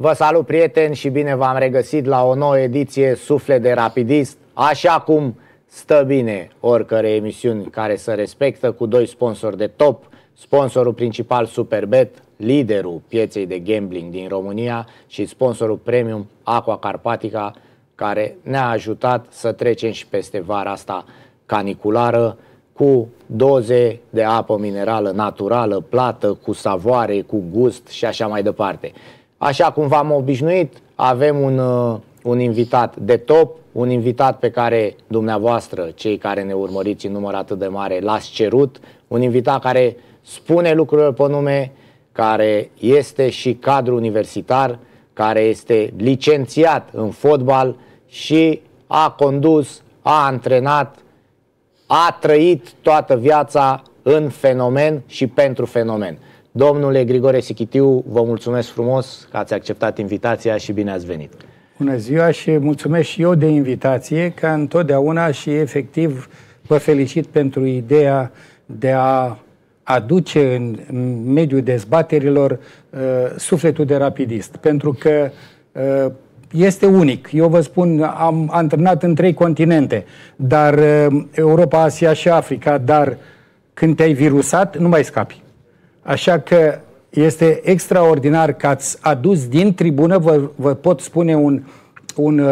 Vă salut, prieteni, și bine v-am regăsit la o nouă ediție Suflet de Rapidist, așa cum stă bine oricărei emisiuni care se respectă, cu doi sponsori de top, sponsorul principal Superbet, liderul pieței de gambling din România, și sponsorul premium Aqua Carpatica, care ne-a ajutat să trecem și peste vara asta caniculară cu doze de apă minerală naturală, plată, cu savoare, cu gust și așa mai departe. Așa cum v-am obișnuit, avem un invitat de top, un invitat pe care dumneavoastră, cei care ne urmăriți în număr atât de mare, l-ați cerut, un invitat care spune lucrurile pe nume, care este și cadru universitar, care este licențiat în fotbal și a condus, a antrenat, a trăit toată viața în fenomen și pentru fenomen. Domnule Grigore Sichitiu, vă mulțumesc frumos că ați acceptat invitația și bine ați venit. Bună ziua și mulțumesc și eu de invitație, ca întotdeauna, și efectiv vă felicit pentru ideea de a aduce în mediul dezbaterilor sufletul de rapidist, pentru că este unic. Eu vă spun, am antrenat în 3 continente, dar Europa, Asia și Africa, dar când te-ai virusat, nu mai scapi. Așa că este extraordinar că ați adus din tribună, vă pot spune, un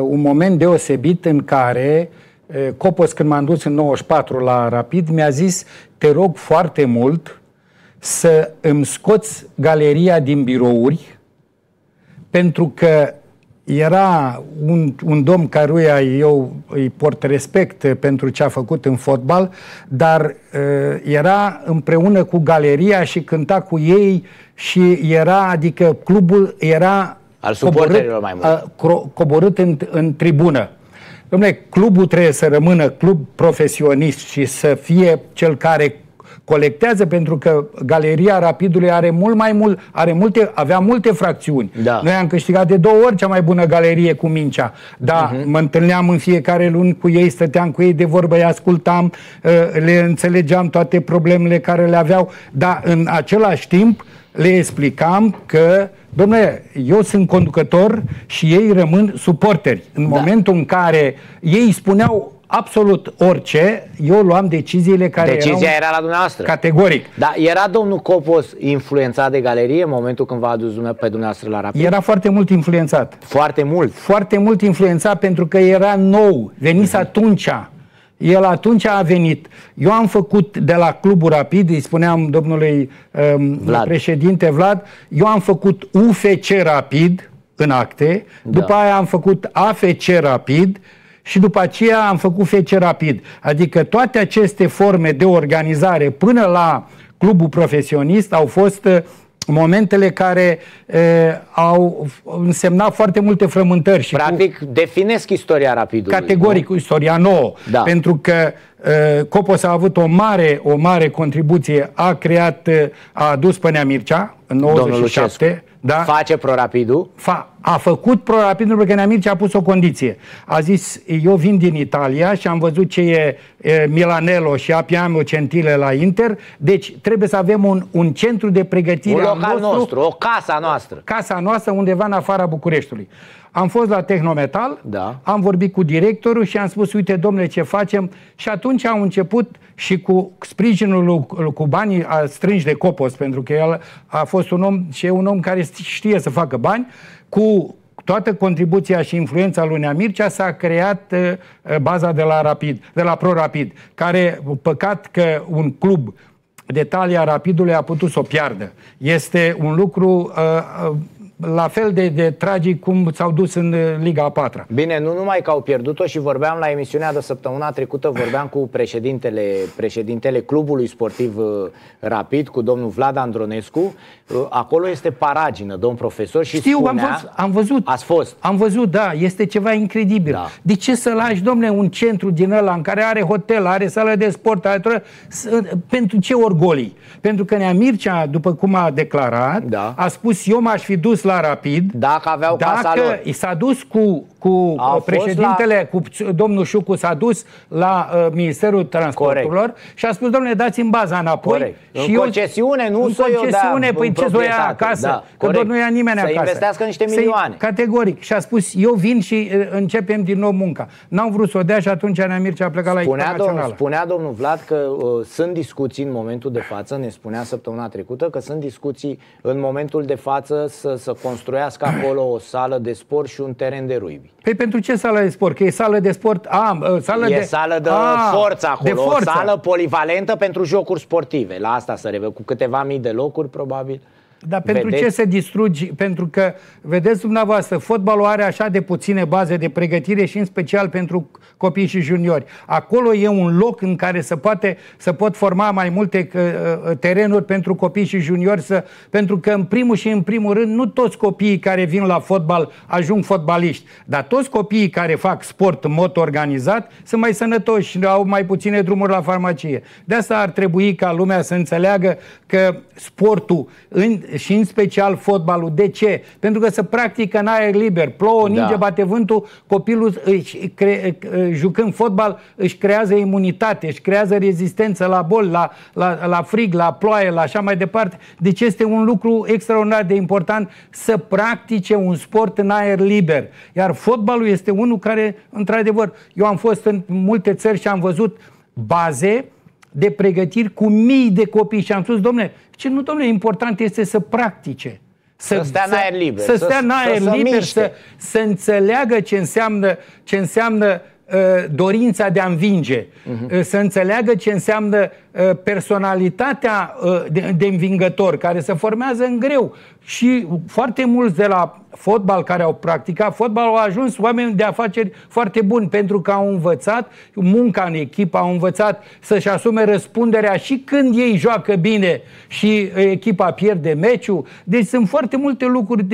moment deosebit în care Copos, când m-am dus în 94 la Rapid, mi-a zis: te rog foarte mult să îmi scoți galeria din birouri, pentru că era un domn căruia eu îi port respect pentru ce a făcut în fotbal, dar era împreună cu galeria și cânta cu ei și era, adică clubul era al suporterilor mai mult, coborât în tribună. Dom'le, clubul trebuie să rămână club profesionist și să fie cel care colectează, pentru că galeria Rapidului are avea multe fracțiuni. Da. Noi am câștigat de 2 ori cea mai bună galerie cu Mincea. Da, mă întâlneam în fiecare luni cu ei, stăteam cu ei de vorbă, îi ascultam, le înțelegeam toate problemele care le aveau, dar în același timp le explicam că, domnule, eu sunt conducător și ei rămân suporteri. În momentul în care ei spuneau absolut orice, eu luam deciziile care Decizia era la dumneavoastră. Categoric. Dar era domnul Copos influențat de galerie în momentul când v-a adus pe dumneavoastră la Rapid? Era foarte mult influențat. Foarte mult? Foarte mult influențat, pentru că era nou. Venise atunci. El atunci a venit. Eu am făcut de la clubul Rapid, îi spuneam domnului președinte Vlad, eu am făcut UFC Rapid în acte, după aia am făcut AFC Rapid și după aceea am făcut FC Rapid. Adică toate aceste forme de organizare până la clubul profesionist au fost momentele care au însemnat foarte multe frământări. Și practic definesc istoria Rapidului. Categoric, istoria nouă. Da. Pentru că Copos a avut o mare contribuție. A creat, a adus pe Nea Mircea în 97. Da? Face Pro Rapidul. A făcut Pro Rapidul pentru că Nea Mircea a pus o condiție. A zis: eu vin din Italia și am văzut ce e Milanello și Apiano Centile la Inter, deci trebuie să avem un centru de pregătire, un local nostru, o casa noastră. Casa noastră undeva în afara Bucureștiului. Am fost la Tehnometal, am vorbit cu directorul și am spus: uite, domnule, ce facem? Și atunci au început, și cu sprijinul, cu banii strânși de Copos, pentru că el a fost un om și e un om care știe să facă bani, cu toată contribuția și influența lui Nea Mircea s-a creat baza de la Rapid, de la Pro Rapid, care, păcat că un club de talia Rapidului a putut să o piardă. Este un lucru la fel de tragic cum s-au dus în Liga a 4-a. Bine, nu numai că au pierdut-o, și vorbeam la emisiunea de săptămâna trecută, vorbeam cu președintele clubului sportiv Rapid, cu domnul Vlad Andronescu. Acolo este paragină, domn profesor, și știu, spunea, am văzut. Ați fost. Am văzut, da, este ceva incredibil. Da. De ce să lași, domne, un centru din ăla în care are hotel, are sală de sport, are... pentru ce orgolii? Pentru că Nea Mircea, după cum a declarat, a spus: eu m-aș fi dus la Rapid, dacă aveau casa lor. S-a dus cu cu președintele, cu domnul Șucu s-a dus la Ministerul Transporturilor și a spus, domnule, dați-mi baza înapoi. Și în concesiune, nu să concesiune, păi ce să o ia acasă? Da, că doar nu ia nimeni acasă. Să investească niște milioane. Categoric. Și a spus, eu vin și începem din nou munca. N-am vrut să o dea și atunci Nea Mircea a plecat la internațională. Spunea domnul Vlad că sunt discuții în momentul de față, ne spunea săptămâna trecută, că sunt discuții în momentul de față să construiască acolo o sală de sport și un teren de rugby. Păi pentru ce sală de sport? Că e sală de sport, sală de forță acolo, de forță. O sală polivalentă pentru jocuri sportive. La asta se referă, cu câteva mii de locuri probabil. Dar pentru ce se distrugi? Pentru că, vedeți dumneavoastră, fotbalul are așa de puține baze de pregătire și în special pentru copii și juniori. Acolo e un loc în care se pot forma mai multe terenuri pentru copii și juniori, pentru că în primul și în primul rând nu toți copiii care vin la fotbal ajung fotbaliști, dar toți copiii care fac sport în mod organizat sunt mai sănătoși, au mai puține drumuri la farmacie. De asta ar trebui ca lumea să înțeleagă că sportul și în special fotbalul. De ce? Pentru că se practică în aer liber. Plouă, ninge, bate vântul, copilul jucând fotbal își creează imunitate, își creează rezistență la boli, la frig, la ploaie, la așa mai departe. Deci este un lucru extraordinar de important să practice un sport în aer liber. Iar fotbalul este unul care, într-adevăr, eu am fost în multe țări și am văzut baze de pregătiri cu mii de copii și am spus, domnule, ce nu, domnule, important este să practice. Să stea în aer liber. Să stea în aer liber, să înțeleagă ce înseamnă dorința de a învinge, să înțeleagă ce înseamnă personalitatea de învingător, care se formează în greu. Și foarte mulți de la fotbal care au practicat fotbal au ajuns oameni de afaceri foarte buni, pentru că au învățat munca în echipă, au învățat să-și asume răspunderea și când ei joacă bine și echipa pierde meciul. Deci sunt foarte multe lucruri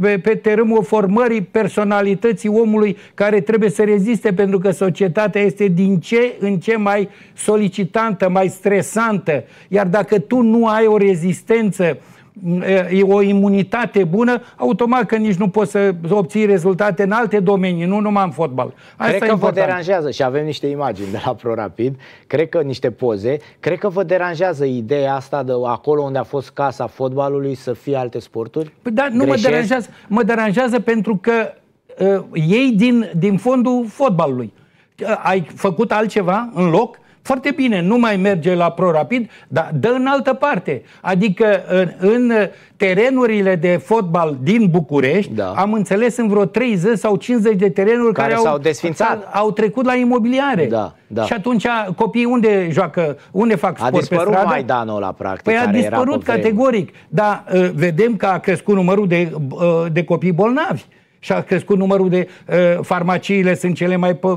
pe terenul formării personalității omului care trebuie să reziste, pentru că societatea este din ce în ce mai solicitantă, mai stresantă. Iar dacă tu nu ai o rezistență, o imunitate bună, automat că nici nu poți să obții rezultate în alte domenii, nu numai în fotbal. Asta cred că vă deranjează, și avem niște imagini de la Pro Rapid, cred că niște poze, cred că vă deranjează ideea asta de acolo unde a fost casa fotbalului să fie alte sporturi? Păi da, nu mă deranjează, mă deranjează pentru că ei din fondul fotbalului. Ai făcut altceva în loc? Foarte bine, nu mai merge la Pro Rapid, dar dă în altă parte. Adică în terenurile de fotbal din București, am înțeles în vreo 30 sau 50 de terenuri care s-au desfințat, au trecut la imobiliare. Și atunci copiii unde joacă, unde fac sport pe stradă? A dispărut Maidanul ăla, practic. Păi a dispărut categoric, dar vedem că a crescut numărul de copii bolnavi. Și a crescut numărul de farmaciile, sunt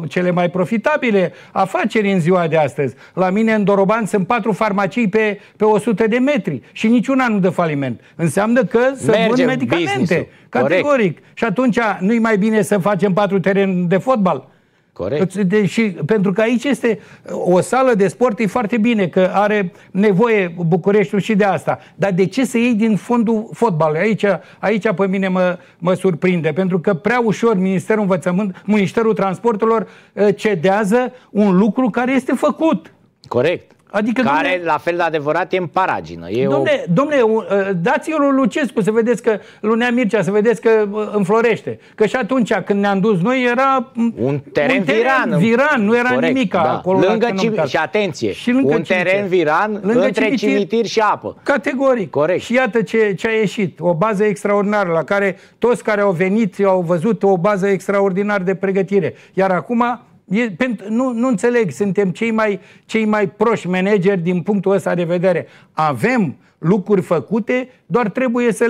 cele mai profitabile afaceri în ziua de astăzi. La mine în Doroban sunt 4 farmacii pe 100 de metri și niciuna nu dă faliment. Înseamnă că se vând medicamente, categoric. Corect. Și atunci nu-i mai bine să facem 4 terenuri de fotbal? Corect. Pentru că aici este o sală de sport, e foarte bine că are nevoie Bucureștiul și de asta. Dar de ce să iei din fondul fotbalului? Aici pe mine mă surprinde, pentru că prea ușor Ministerul Transporturilor cedează un lucru care este făcut. Corect. Adică, care, domne, la fel de adevărat, e în paragină. Domnule, dați-i lui Lucescu să vedeți că, lui Nea Mircea, să vedeți că înflorește. Că și atunci când ne-am dus noi era un teren viran, nu era nimic acolo. Și atenție, un teren viran între cimitir și apă. Categoric. Corect. Și iată ce a ieșit. O bază extraordinară la care toți care au venit au văzut o bază extraordinară de pregătire. Iar acum... Nu înțeleg, suntem cei mai proști manageri din punctul ăsta de vedere. Avem lucruri făcute, doar trebuie să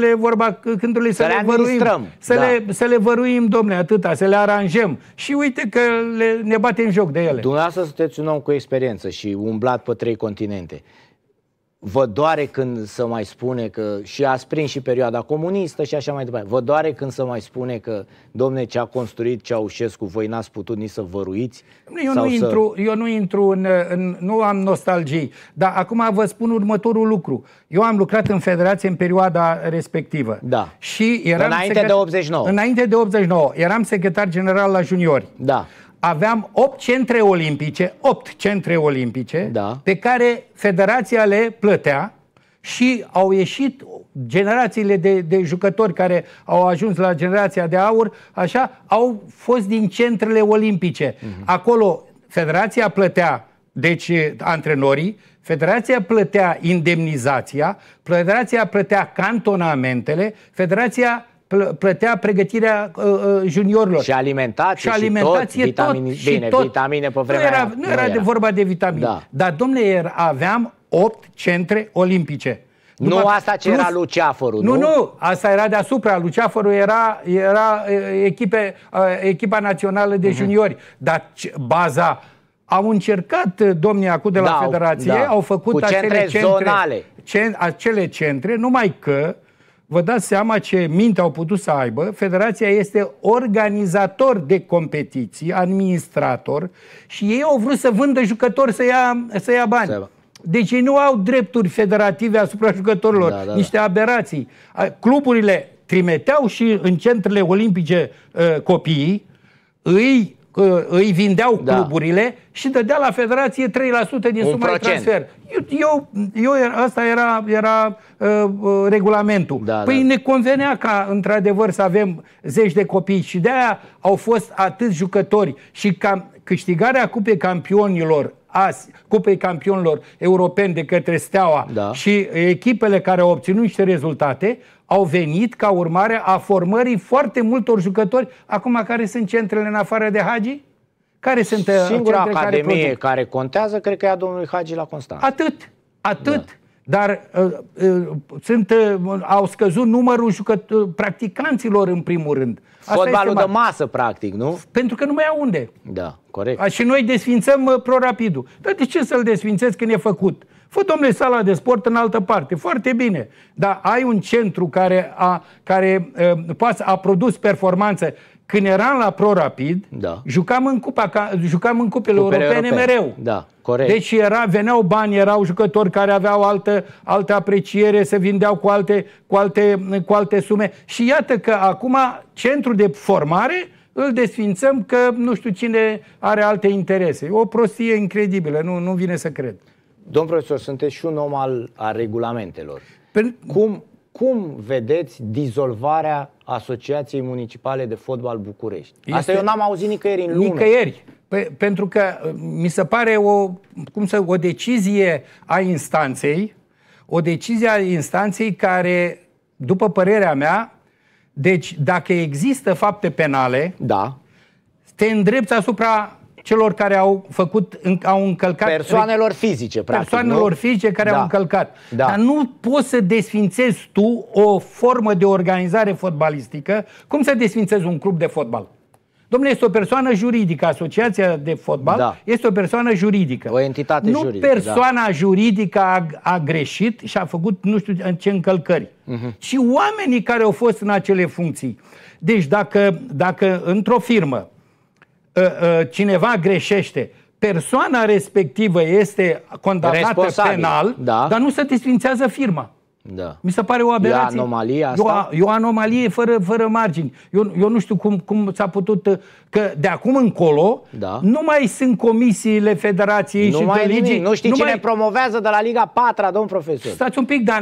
le văruim, domne, atâta, să le aranjăm. Și uite că ne batem joc de ele. Dumneavoastră sunteți un om cu experiență și umblat pe 3 continente. Vă doare când se mai spune că și ați prins și perioada comunistă și așa mai departe. Vă doare când se mai spune că, domne, ce a construit Ceaușescu, voi n-ați putut nici să văruiți? Eu nu am nostalgii, dar acum vă spun următorul lucru. Eu am lucrat în federație în perioada respectivă. Da. Și eram înainte de 89. Înainte de 89. Eram secretar general la juniori. Da. Aveam 8 centre olimpice, 8 centre olimpice, da, pe care federația le plătea și au ieșit generațiile de jucători care au ajuns la generația de aur, așa, au fost din centrele olimpice. Acolo federația plătea, deci antrenorii, federația plătea indemnizația, federația plătea cantonamentele, federația plătea pregătirea juniorilor. Și alimentație, vitamine pe vremea aia. Nu era vorba de vitamine. Da. Dar, domnule, aveam 8 centre olimpice. Nu asta ce era Luceafărul, nu? Nu, asta era deasupra. Luceafărul era echipa națională de juniori. Dar baza... Au încercat, domnii, acum de la federație, au făcut acele centre, numai că vă dați seama ce minte au putut să aibă. Federația este organizator de competiții, administrator, și ei au vrut să vândă jucători, să ia bani. Deci ei nu au drepturi federative asupra jucătorilor, niște aberații. Cluburile trimiteau și în centrele olimpice copiii, îi vindeau cluburile și dădea la federație 3% din suma de transfer. Asta era regulamentul. Păi ne convenea ca, într-adevăr, să avem zeci de copii și de-aia au fost atâți jucători. Și câștigarea Cupei Campionilor Europeni de către Steaua și echipele care au obținut niște rezultate au venit ca urmare a formării foarte multor jucători. Acum, care sunt centrele în afară de Hagi? Care sunt singura academie care contează? Cred că e a domnului Hagi la Constanța. Atât. Dar au scăzut numărul practicanților, în primul rând. Fotbalul de masă, practic, nu? Pentru că nu mai au unde. Da, corect. Și noi desfințăm Pro Rapidul. Dar de ce să-l desfințezi când e făcut? Fă, domnule, sala de sport în altă parte. Foarte bine. Dar ai un centru care a produs performanță. Când eram la Pro Rapid, jucam în cupele europene mereu. Da, corect. Deci veneau bani, erau jucători care aveau altă apreciere, se vindeau cu alte sume. Și iată că acum centrul de formare îl desfințăm că nu știu cine are alte interese. O prostie incredibilă, nu vine să cred. Domn profesor, sunteți și un om al regulamentelor. Cum vedeți dizolvarea Asociației Municipale de Fotbal București? Asta eu n-am auzit nicăieri în lume. Nicăieri. Pentru că mi se pare o decizie a instanței, care, după părerea mea, deci dacă există fapte penale, te îndrepți asupra celor care au încălcat... Persoanelor fizice, practic. Persoanelor fizice care au încălcat. Da. Dar nu poți să desfințezi tu o formă de organizare fotbalistică. Cum să desfințezi un club de fotbal? Domnule, este o persoană juridică. Asociația de fotbal este o persoană juridică. O entitate juridică. Nu persoana juridică a greșit și a făcut nu știu ce încălcări. Și oamenii care au fost în acele funcții. Deci dacă într-o firmă cineva greșește, persoana respectivă este condamnată penal, dar nu se desfințează firma. Mi se pare o aberație. E anomalia asta? E o anomalie fără margini. Eu nu știu cum s-a putut, că de acum încolo nu mai sunt comisiile federației și de ligii. Nu știi cine promovează de la Liga 4-a, domn profesor. Stați un pic, dar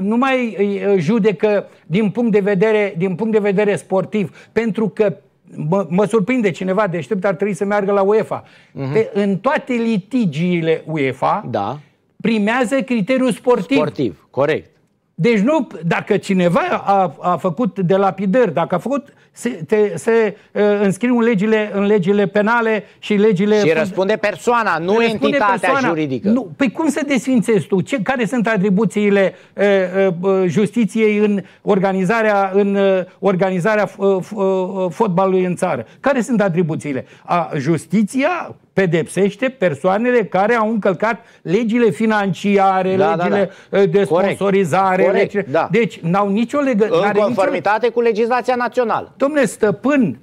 nu mai judecă din punct de vedere sportiv, pentru că mă surprinde cineva deștept, ar trebui să meargă la UEFA. În toate litigiile UEFA primează criteriul sportiv. Sportiv, corect. Deci nu, dacă cineva a făcut delapidări, dacă a făcut, se înscrie în legile penale și legile... Și răspunde persoana, nu entitatea juridică. Nu. Păi cum să desfințezi tu? Care sunt atribuțiile justiției în organizarea fotbalului în țară? Care sunt atribuțiile? Justiția pedepsește persoanele care au încălcat legile financiare, legile de sponsorizare. Corect. Legile... Da. Deci n-au nicio legătură. În conformitate cu legislația națională. Dom'le, stăpân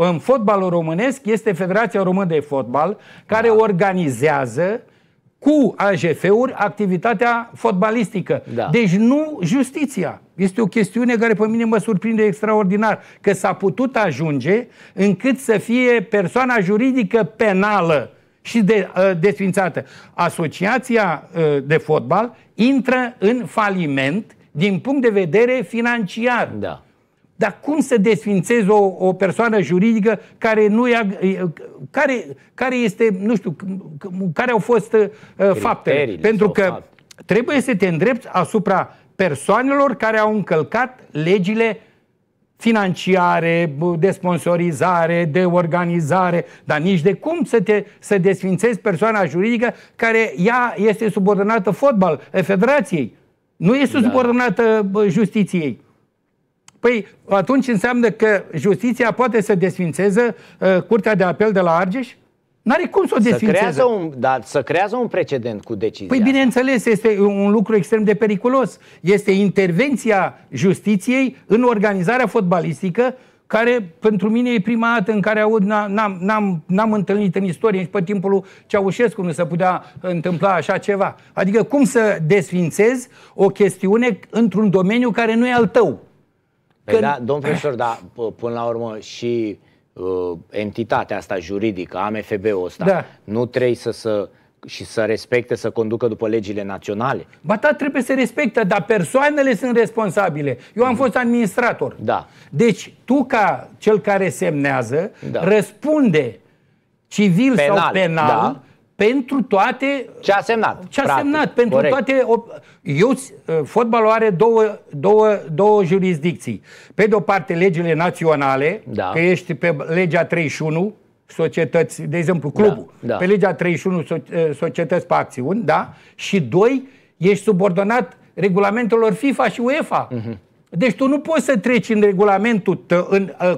în fotbalul românesc este Federația Română de Fotbal, care organizează cu AJF-uri activitatea fotbalistică. Da. Deci nu justiția. Este o chestiune care pe mine mă surprinde extraordinar. Că s-a putut ajunge încât să fie persoana juridică penală și desfințată. Asociația de fotbal intră în faliment din punct de vedere financiar. Da. Dar cum să desfințezi o persoană juridică care nu ia, care este, nu știu, care au fost faptele? Pentru că trebuie să te îndrepți asupra persoanelor care au încălcat legile financiare, de sponsorizare, de organizare, dar nici de cum să desfințezi persoana juridică care ea este subordonată Federației. Nu este subordonată justiției. Păi atunci înseamnă că justiția poate să desfințeze Curtea de Apel de la Argeș? N-are cum să o desfințeze. Să creează un precedent cu decizia. Păi bineînțeles, este un lucru extrem de periculos. Este intervenția justiției în organizarea fotbalistică, care pentru mine e prima dată în care aud, n-am întâlnit în istorie, nici pe timpul lui Ceaușescu nu se putea întâmpla așa ceva. Adică cum să desfințezi o chestiune într-un domeniu care nu e al tău? Păi da, domn profesor, dar până la urmă și entitatea asta juridică, AMFB-ul ăsta, nu trebuie să respecte, să conducă după legile naționale? Ba da, trebuie să respecte, dar persoanele sunt responsabile. Eu am fost administrator. Da. Deci tu, ca cel care semnează, răspunde civil sau penal pentru toate... Ce a semnat. Ce a semnat. Pentru toate... Fotbalul are două jurisdicții. Pe de o parte, legile naționale, că ești pe legea 31, societăți, de exemplu, clubul. Pe legea 31, societăți pe acțiuni, și doi, ești subordonat regulamentelor FIFA și UEFA. Deci tu nu poți să treci în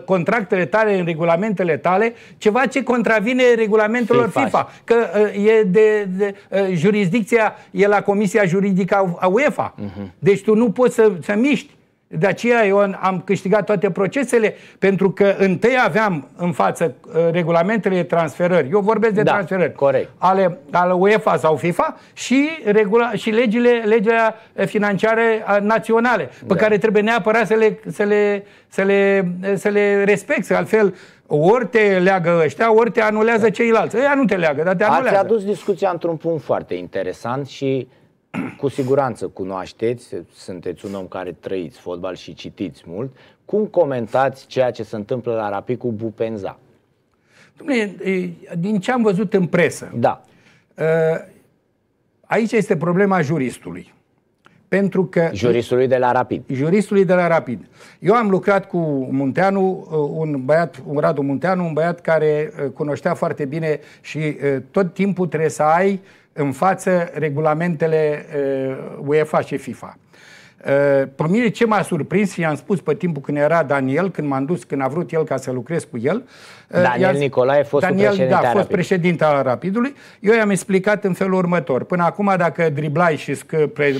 contractele tale, în regulamentele tale, ceva ce contravine regulamentelor FIFA. Că e jurisdicția e la Comisia Juridică a UEFA. Deci tu nu poți să miști. De aceea eu am câștigat toate procesele, pentru că întâi aveam în față regulamentele transferări. Eu vorbesc de transferări ale UEFA sau FIFA și legile financiare naționale, pe care trebuie neapărat să le respecti. Altfel, ori te leagă ăștia, ori te anulează ceilalți. Ăia nu te leagă, dar te anulează. Ați adus discuția într-un punct foarte interesant și... Cu siguranță cunoașteți, sunteți un om care trăiți fotbal și citiți mult. Cum comentați ceea ce se întâmplă la Rapid cu Boupendza? Dom'le, din ce am văzut în presă, aici este problema juristului. Pentru că juristului de la Rapid. Juristului de la Rapid. Eu am lucrat cu Munteanu, Radu Munteanu, un băiat care cunoștea foarte bine și tot timpul trebuie să ai în față regulamentele UEFA și FIFA. Pe mine ce m-a surprins și i-am spus pe timpul când era Daniel, când a vrut el ca să lucrez cu el. Daniel Nicolae, fost președinte al Rapidului. Eu i-am explicat în felul următor. Până acum, dacă driblai și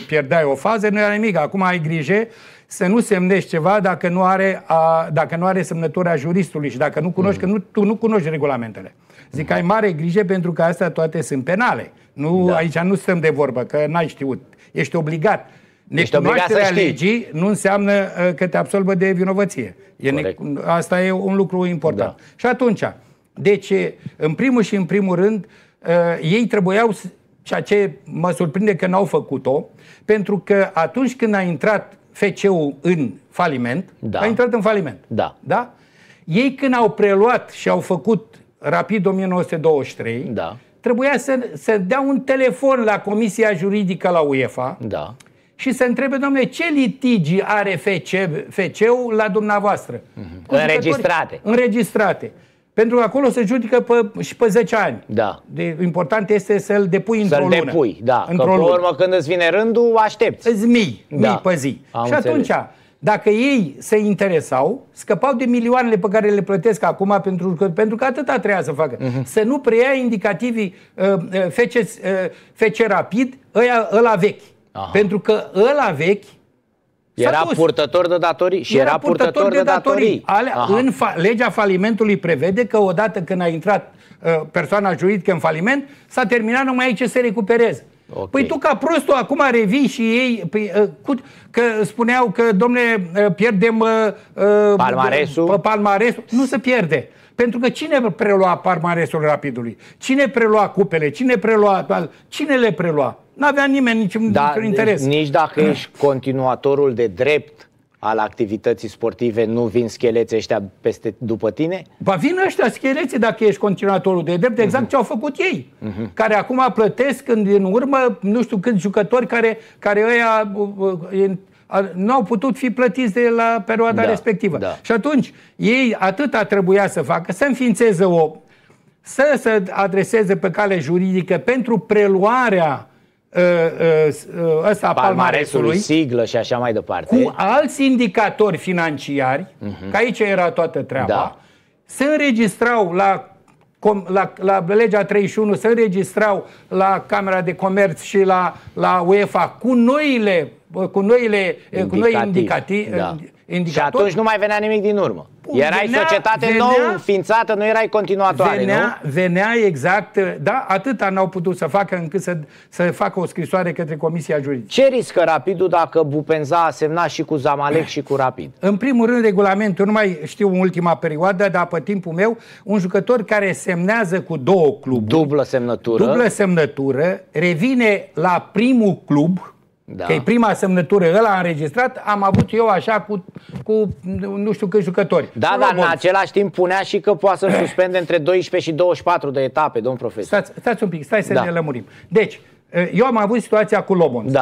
pierdeai o fază, nu era nimic. Acum ai grijă să nu semnești ceva dacă nu are, semnătura juristului și dacă nu cunoști, că tu nu cunoști regulamentele. Zic, ai mare grijă, pentru că astea toate sunt penale. Aici nu stăm de vorbă, că n-ai știut. Ești obligat. Necunoașterea legii nu înseamnă că te absolvă de vinovăție. Asta e un lucru important. Și atunci, deci, în primul și în primul rând, ei trebuiau, ceea ce mă surprinde că n-au făcut-o, pentru că atunci când a intrat FCU în faliment, a intrat în faliment. Ei când au preluat și au făcut Rapid 1923, trebuia să dea un telefon la Comisia Juridică la UEFA și să întrebe, domnule, ce litigi are FC-ul la dumneavoastră? Înregistrate. Înregistrate. Pentru că acolo se judecă și pe 10 ani. Important este să-l depui într-o lună. Să-l depui, că pe urmă când îți vine rândul, aștepți. Îți mii pe zi. Și atunci... Dacă ei se interesau, scăpau de milioanele pe care le plătesc acum pentru că atâta trebuia să facă. Să nu preia indicativii FC Rapid, ăla vechi. Aha. Pentru că ăla vechi era purtător de datorii și era purtător de datorii. Legea falimentului prevede că odată când a intrat persoana juridică în faliment, s-a terminat, nu mai ai ce să recuperezi. Okay. Păi tu ca prostul acum revii și ei că spuneau că domnule pierdem palmaresul. Nu se pierde. Pentru că cine prelua palmaresul Rapidului? Cine prelua cupele? Cine prelua? Cine le prelua? N-avea nimeni niciun interes. Nici dacă ești continuatorul de drept al activității sportive, nu vin scheleții ăștia după tine? Ba vin ăștia scheleții dacă ești continuatorul de drept, exact ce au făcut ei. Care acum plătesc în urmă nu știu câți jucători care ăia nu au putut fi plătiți de la perioada respectivă. Da. Și atunci ei atâta trebuia să facă, să înființeze să se adreseze pe cale juridică pentru preluarea palmaresului, siglă și așa mai departe, cu alți indicatori financiari, că aici era toată treaba, se înregistrau la legea 31, se înregistrau la Camera de Comerț și la UEFA cu noile indicatori. Și atunci nu mai venea nimic din urmă. Erai societate nouă înființată, nu erai continuatoare, venea exact, atâta n-au putut să facă încât să facă o scrisoare către Comisia Juridică. Ce riscă Rapidul dacă Boupendza a semnat și cu Zamalek și cu Rapid? În primul rând, regulamentul, nu mai știu în ultima perioadă, dar pe timpul meu, un jucător care semnează cu două cluburi, dublă semnătură, revine la primul club. Că e prima semnătură, ăla a înregistrat, am avut eu așa cu nu știu câți jucători. Da, dar în același timp punea și că poate să suspende între 12 și 24 de etape, domn profesor. Stați un pic, stai să ne lămurim. Deci, eu am avut situația cu Lobonț,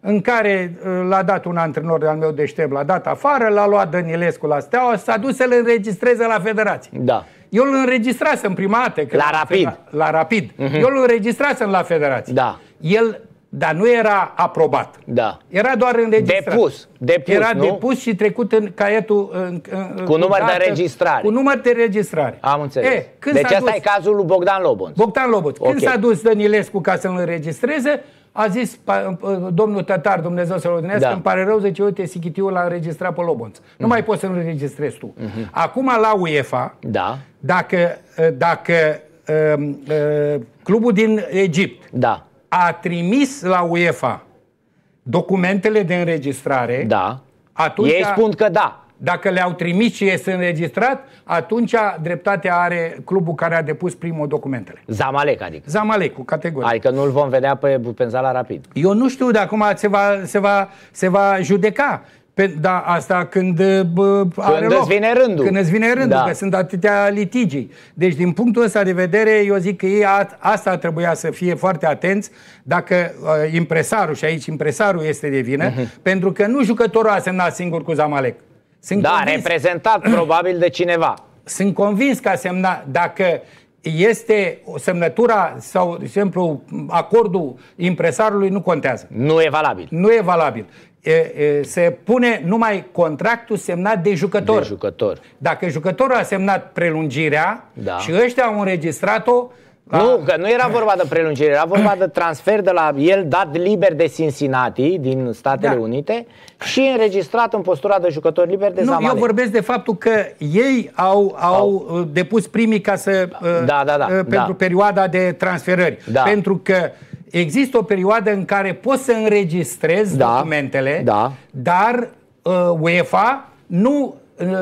în care l-a dat un antrenor al meu deștept, l-a dat afară, l-a luat Dănilescu la Steaua, s-a dus să-l înregistreze la Federație. Eu îl înregistrasem prima dată. La Rapid. Eu îl înregistrasem la Federație. Dar nu era aprobat. Era doar înregistrat. Depus, era depus și trecut în caietul cu număr de înregistrare. Cu număr de înregistrare. Am înțeles. Deci asta e cazul lui Bogdan Lobonț. Când s-a dus Dănilescu ca să-l înregistreze, a zis domnul Tătar, Dumnezeu să-l ordinească, îmi pare rău, zice, uite, Sichitiu l-a înregistrat pe Lobonț. Nu mai poți să-l înregistrezi tu. Acum la UEFA, dacă clubul din Egipt a trimis la UEFA documentele de înregistrare, atunci, ei spun că dacă le-au trimis și este înregistrat, atunci dreptatea are clubul care a depus primul documentele. Zamalek, adică. Zamalek, cu categorie. Adică nu-l vom vedea pe Boupendza la Rapid. Eu nu știu de acum se va judeca. Asta când îți vine rândul, că sunt atâtea litigii. Deci din punctul ăsta de vedere, eu zic că ei asta trebuia să fie foarte atenți, dacă impresarul, și aici impresarul este de vină, pentru că nu jucătorul a semnat singur cu Zamalek. Reprezentat probabil de cineva. Sunt convins că a semnat, dacă este semnătura sau, de exemplu, acordul impresarului, nu contează. Nu e valabil. Nu e valabil. Se pune numai contractul semnat de jucător. Dacă jucătorul a semnat prelungirea și ăștia au înregistrat-o... Nu, că nu era vorba de prelungire, era vorba de transfer de la el dat liber de Cincinnati din Statele Unite și înregistrat în postura de jucător liber de Zamalek. Eu vorbesc de faptul că ei au depus primii ca să... pentru perioada de transferări. Pentru că există o perioadă în care poți să înregistrezi documentele, dar UEFA nu...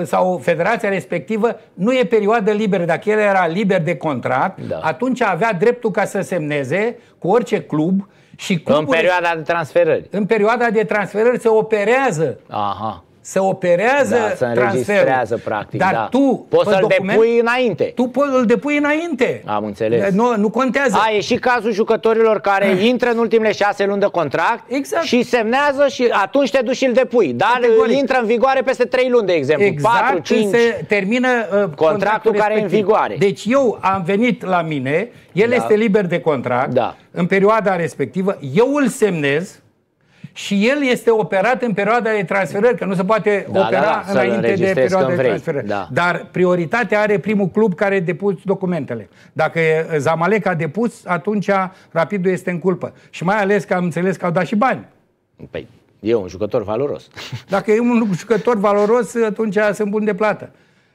sau federația respectivă nu e perioadă liberă. Dacă el era liber de contract, atunci avea dreptul ca să semneze cu orice club și clubul, în perioada de transferări. În perioada de transferări se operează. Se înregistrează practic. Dar tu poți să-l depui înainte. Tu poți să-l depui înainte. Am înțeles. Nu contează. E și cazul jucătorilor care intră în ultimele 6 luni de contract și semnează și atunci te duci și îl depui. Dar intră în vigoare peste 3 luni, de exemplu. Exact, când se termină contractul care e în vigoare. Deci eu am venit la mine, el este liber de contract în perioada respectivă, eu îl semnez și el este operat în perioada de transferări, că nu se poate opera înainte de perioada de transferări. Da. Dar prioritatea are primul club care a depus documentele. Dacă Zamalek a depus, atunci Rapidul este în culpă. Și mai ales că am înțeles că au dat și bani. Păi, e un jucător valoros. Dacă e un jucător valoros, atunci sunt bun de plată.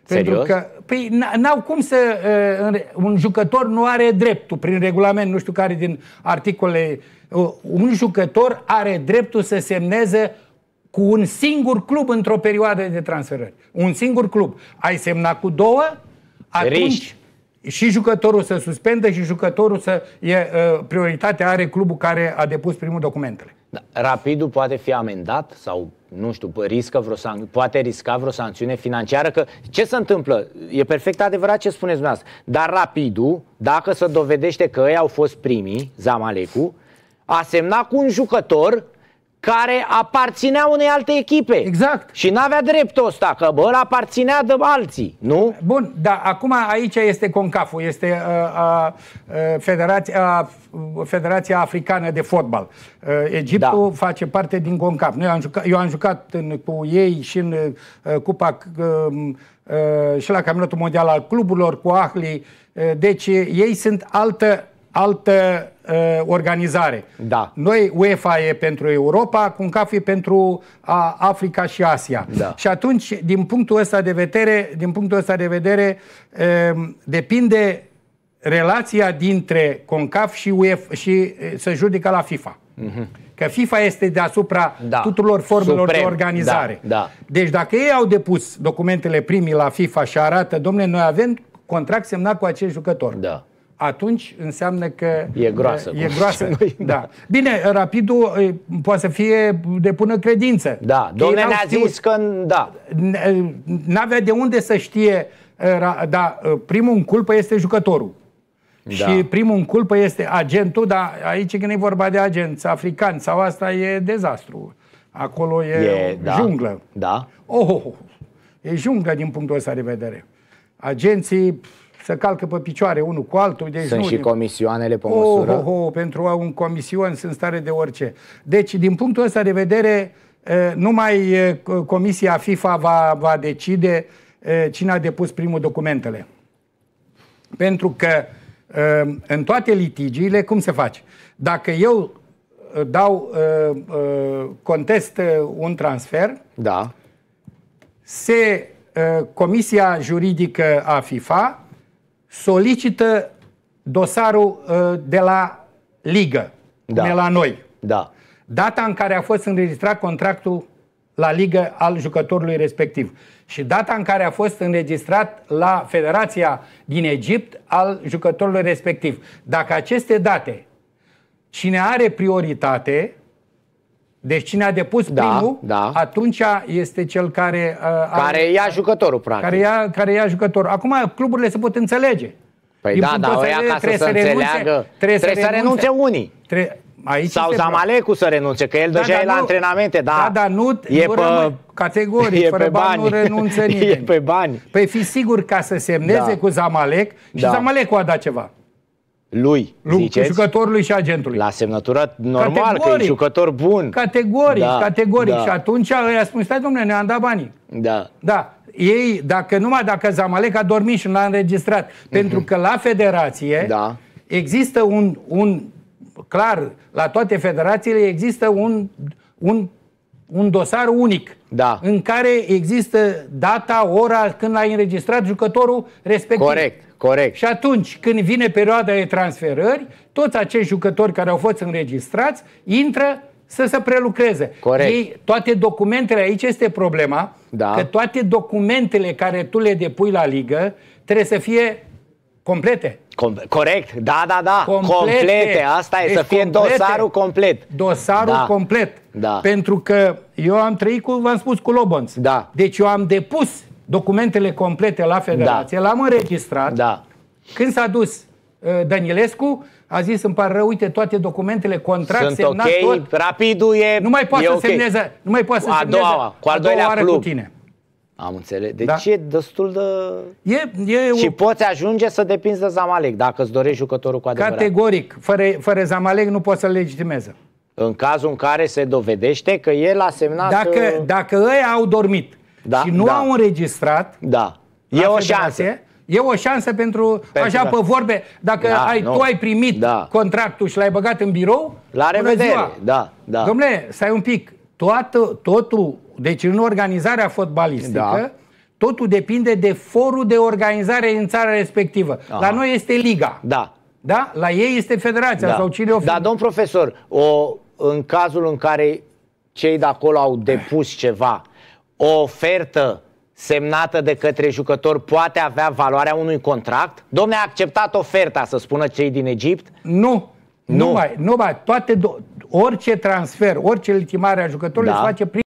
Serios? Pentru că, păi, n-au cum să... un jucător nu are dreptul, prin regulament, nu știu care din articole... un jucător are dreptul să semneze cu un singur club într-o perioadă de transferări. Un singur club. Ai semnat cu două, atunci riști. Și jucătorul să suspendă și jucătorul să... prioritatea are clubul care a depus primul documentele. Da. Rapidul poate fi amendat sau... nu știu, riscă poate risca vreo sancțiune financiară, că ce se întâmplă? E perfect adevărat ce spuneți dumneavoastră, dar Rapidul, dacă se dovedește că ei au fost primii, Zamalek-ul, a semnat cu un jucător care aparținea unei alte echipe. Exact. Și n-avea dreptul ăsta, că bă, ăla aparținea de alții, nu? Bun, dar acum aici este CONCAF-ul, este Federația Africană de Fotbal. Egiptul face parte din CONCAF. Eu am jucat cu ei și în Cupa și la Campionatul Mondial al Cluburilor, cu Ahli. Deci ei sunt altă organizare. Da. Noi, UEFA e pentru Europa, CONCAF e pentru Africa și Asia. Da. Și atunci, din punctul ăsta de vedere, depinde relația dintre CONCAF și UEFA și se judecă la FIFA. Că FIFA este deasupra tuturor formelor de organizare. Da. Da. Deci dacă ei au depus documentele primii la FIFA și arată, dom'le, noi avem contract semnat cu acest jucător. Da. Atunci înseamnă că e groasă. E groasă. Da. Bine, Rapidul poate să fie de bună credință. Da, domnule, ne-a zis că da. N-avea de unde să știe, dar primul în culpă este jucătorul. Da. Și primul în culpă este agentul, dar aici când e vorba de agenți africani sau asta, e dezastru. Acolo e junglă. Da. Oh, e junglă din punctul ăsta de vedere. Agenții să calcă pe picioare unul cu altul. Deci sunt și comisioanele pe măsură. Pentru un comision sunt stare de orice. Deci, din punctul ăsta de vedere, numai Comisia FIFA va decide cine a depus primul documentele. Pentru că în toate litigiile, cum se face? Dacă eu dau contest un transfer, da, se Comisia Juridică a FIFA solicită dosarul de la Liga, de la noi. Da. Data în care a fost înregistrat contractul la Liga al jucătorului respectiv și data în care a fost înregistrat la Federația din Egipt al jucătorului respectiv. Dacă aceste date, cine are prioritate, deci cine a depus primul, atunci este cel care... care ia jucătorul, practic. Care ia jucătorul. Acum cluburile se pot înțelege. Păi da, dar ca să se înțeleagă trebuie să renunțe unii. Sau Zamalek-ul să renunțe, că el deja e la antrenamente. Da, dar nu categoric, fără bani nu renunță nimeni. E pe bani. Păi fi sigur ca să semneze cu Zamalek și Zamalek-ul a dat ceva. Lui, jucătorului și agentului. La semnătură, normal, categoric, că e jucător bun. Categoric. Da. Și atunci i-a spus, stai domnule, ne-am dat banii. Da. Da. Ei, numai dacă Zamalek a dormit și nu l-a înregistrat. Pentru că la federație există clar, la toate federațiile există un dosar unic. Da. În care există data, ora când l-ai înregistrat jucătorul respectiv. Corect. Și atunci, când vine perioada de transferări, toți acești jucători care au fost înregistrați intră să se prelucreze. Corect. Toate documentele, aici este problema, că toate documentele care tu le depui la Ligă trebuie să fie complete. Corect, da. Complete. Asta e, deci să fie dosarul complet. Dosarul complet. Da. Pentru că eu am trăit v-am spus, cu Lobonț. Da. Deci eu am depus documentele complete la federație, l-am înregistrat. Da. Când s-a dus Dănilescu, a zis, îmi pare rău, uite, toate documentele, contract, semnat, tot. Rapidul e Nu mai poate să semneze cu al doilea club. Cu tine. Am înțeles. Deci e destul de... Și poți ajunge să depinzi de Zamalek, dacă îți dorești jucătorul cu adevărat. Categoric. Fără Zamalek nu poți să-l legitimeze. în cazul în care se dovedește că el a semnat... Dacă ei au dormit și nu au înregistrat... Da, e o șansă. E o șansă pentru așa, pe vorbe, dacă tu ai primit contractul și l-ai băgat în birou... La revedere, da. Dom'le, stai un pic, totul, deci în organizarea fotbalistică, totul depinde de forul de organizare în țara respectivă. Aha. La noi este Liga. Da. Da? La ei este Federația sau cine o fi. Da, domn profesor, în cazul în care cei de acolo au depus ceva, o ofertă semnată de către jucător poate avea valoarea unui contract? Domne, a acceptat oferta, să spună cei din Egipt? Nu, orice transfer, orice legitimare a jucătorului se face prin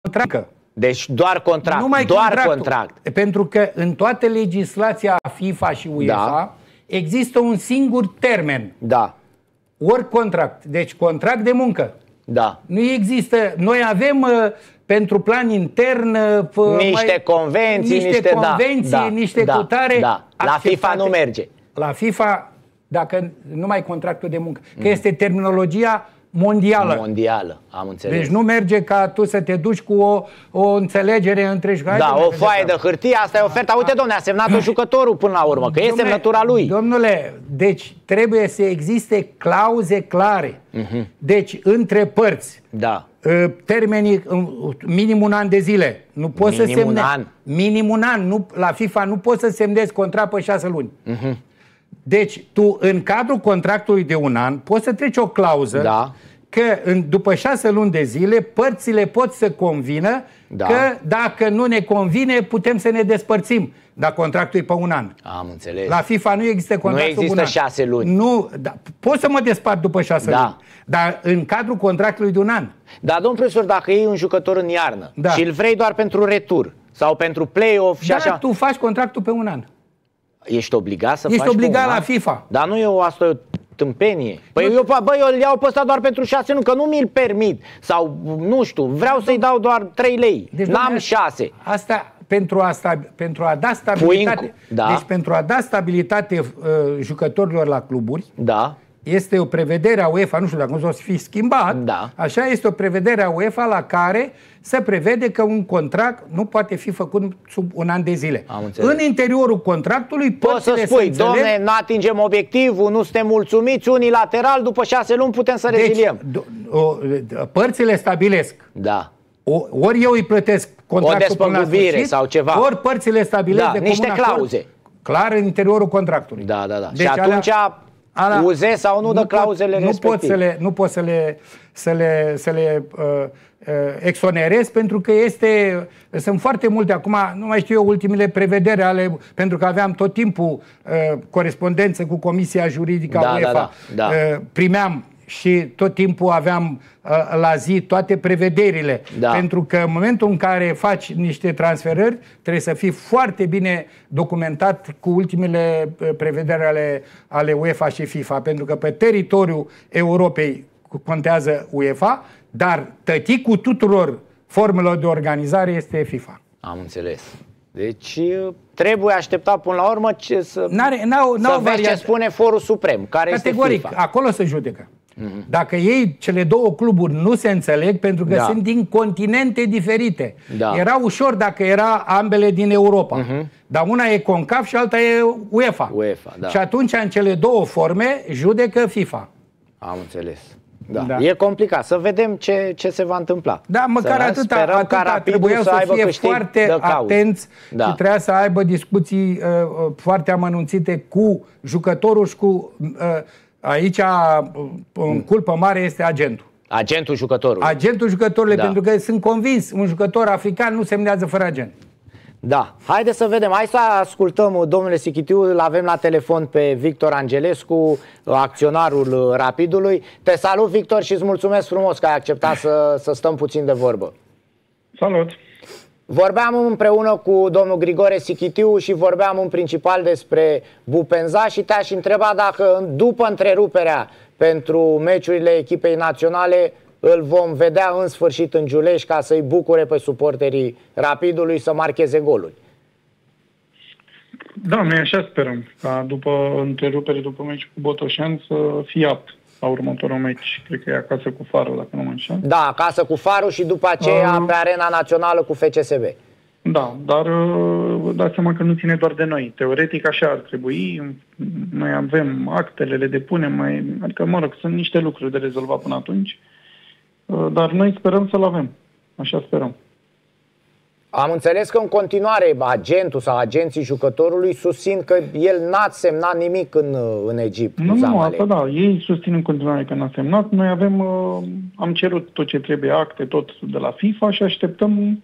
contract. Deci doar contract, doar contract. Pentru că în toată legislația FIFA și UEFA există un singur termen. Da. Ori contract. Deci contract de muncă. Da. Nu există. Noi avem pentru plan intern niște convenții, niște cutare. La FIFA nu merge. La FIFA, dacă nu mai contractul de muncă. Că este terminologia mondială. Mondială, am înțeles. Deci nu merge ca tu să te duci cu o înțelegere între jucători. Da, o foaie de hârtie, asta e oferta. Uite, domne, a semnat-o jucătorul până la urmă, că e semnătura lui. Domnule, deci trebuie să existe clauze clare. Deci, între părți. Da. Termenii, minim un an de zile. Nu poți să semnezi. Minim un an. Nu, la FIFA nu poți să semnezi contract pe 6 luni. Deci, tu, în cadrul contractului de un an, poți să treci o clauză că după 6 luni de zile, părțile pot să convină că dacă nu ne convine, putem să ne despărțim. Dar contractul e pe un an. Am înțeles. La FIFA nu există contractul pe un an. Nu există 6 luni. Nu, pot să mă despart după 6 luni. Dar în cadrul contractului de un an. Dar, domn profesor, dacă iei un jucător în iarnă și îl vrei doar pentru retur sau pentru play-off și așa... tu faci contractul pe un an. Ești obligat să faci. Ești obligat la FIFA. Dar nu asta e o tâmpenie. Păi eu îl iau pe ăsta doar pentru 6 luni, că nu mi-l permit. Sau, nu știu, vreau să-i dau doar 3 lei. Deci, n-am 6. Asta, pentru a da stabilitate, deci pentru a da stabilitate jucătorilor la cluburi, este o prevedere a UEFA, nu știu dacă o să fi schimbat, așa este o prevedere a UEFA la care se prevede că un contract nu poate fi făcut sub un an de zile. În interiorul contractului poți să spui, domne, nu atingem obiectivul, nu suntem mulțumiți, unilateral, după 6 luni putem să reziliem. Deci, părțile stabilesc. Ori eu îi plătesc contractul până la sfârșit, sau ceva. Ori părțile stabilesc de niște clauze. Clar în interiorul contractului. Deci, și atunci... uze sau nu dă clauzele respective. Nu pot să le exonerez, pentru că sunt foarte multe acum, nu mai știu eu ultimile prevedere ale, pentru că aveam tot timpul corespondență cu Comisia Juridică a UEFA. Primeam și tot timpul aveam la zi toate prevederile. Pentru că în momentul în care faci niște transferări, trebuie să fii foarte bine documentat cu ultimele prevederi ale UEFA și FIFA. Pentru că pe teritoriul Europei contează UEFA, dar tăticul tuturor formelor de organizare este FIFA. Am înțeles. Deci trebuie așteptat până la urmă să vezi ce spune forul suprem, care este FIFA. Categoric, acolo se judecă. Dacă ei, cele două cluburi, nu se înțeleg, pentru că sunt din continente diferite. Era ușor dacă era ambele din Europa. Dar una e CONCAF și alta e UEFA. Și atunci, în cele două forme, judecă FIFA. Am înțeles. E complicat. Să vedem ce se va întâmpla. Da, măcar atâta trebuiau să fie foarte atenți și trebuia să aibă discuții foarte amănunțite cu jucătorul și cu... Aici, în culpă mare, este agentul. Agentul jucătorului. Agentul jucătorului, pentru că sunt convins, un jucător african nu semnează fără agent. Da. Haideți să vedem. Hai să ascultăm, domnule Sichitiu, îl avem la telefon pe Victor Angelescu, acționarul Rapidului. Te salut, Victor, și îți mulțumesc frumos că ai acceptat să stăm puțin de vorbă. Salut! Vorbeam împreună cu domnul Grigore Sichitiu și vorbeam în principal despre Boupendza și te-aș întreba dacă după întreruperea pentru meciurile echipei naționale îl vom vedea în sfârșit în Giulești ca să-i bucure pe suporterii Rapidului să marcheze goluri. Da, noi așa sperăm, ca după întrerupere, după meci cu Botoșani, să fie apt sau următorul meci, cred că e acasă cu Farul, dacă nu mă înșel. Da, acasă cu Farul și după aceea pe Arena Națională cu FCSB. Da, dar dați seama că nu ține doar de noi. Teoretic așa ar trebui, noi avem actele, le depunem, adică, mă rog, sunt niște lucruri de rezolvat până atunci, dar noi sperăm să-l avem, așa sperăm. Am înțeles că în continuare agentul sau agenții jucătorului susțin că el n-a semnat nimic în Egipt. Nu, asta da, ei susțin în continuare că n-a semnat. Noi avem, am cerut tot ce trebuie, acte, tot de la FIFA și așteptăm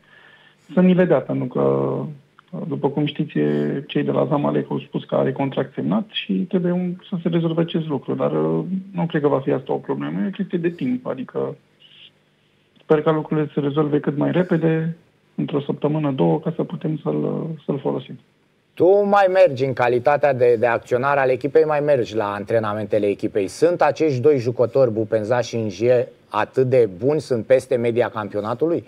să ni le dea, pentru că, după cum știți, cei de la Zamalek au spus că are contract semnat și trebuie să se rezolve acest lucru, dar nu cred că va fi asta o problemă, e o chestie de timp, adică sper ca lucrurile să se rezolve cât mai repede, într-o săptămână, două, ca să putem să-l folosim. Tu mai mergi în calitatea de acționar al echipei, mai mergi la antrenamentele echipei. Sunt acești doi jucători, Boupendza și Ingie, atât de buni? Sunt peste media campionatului?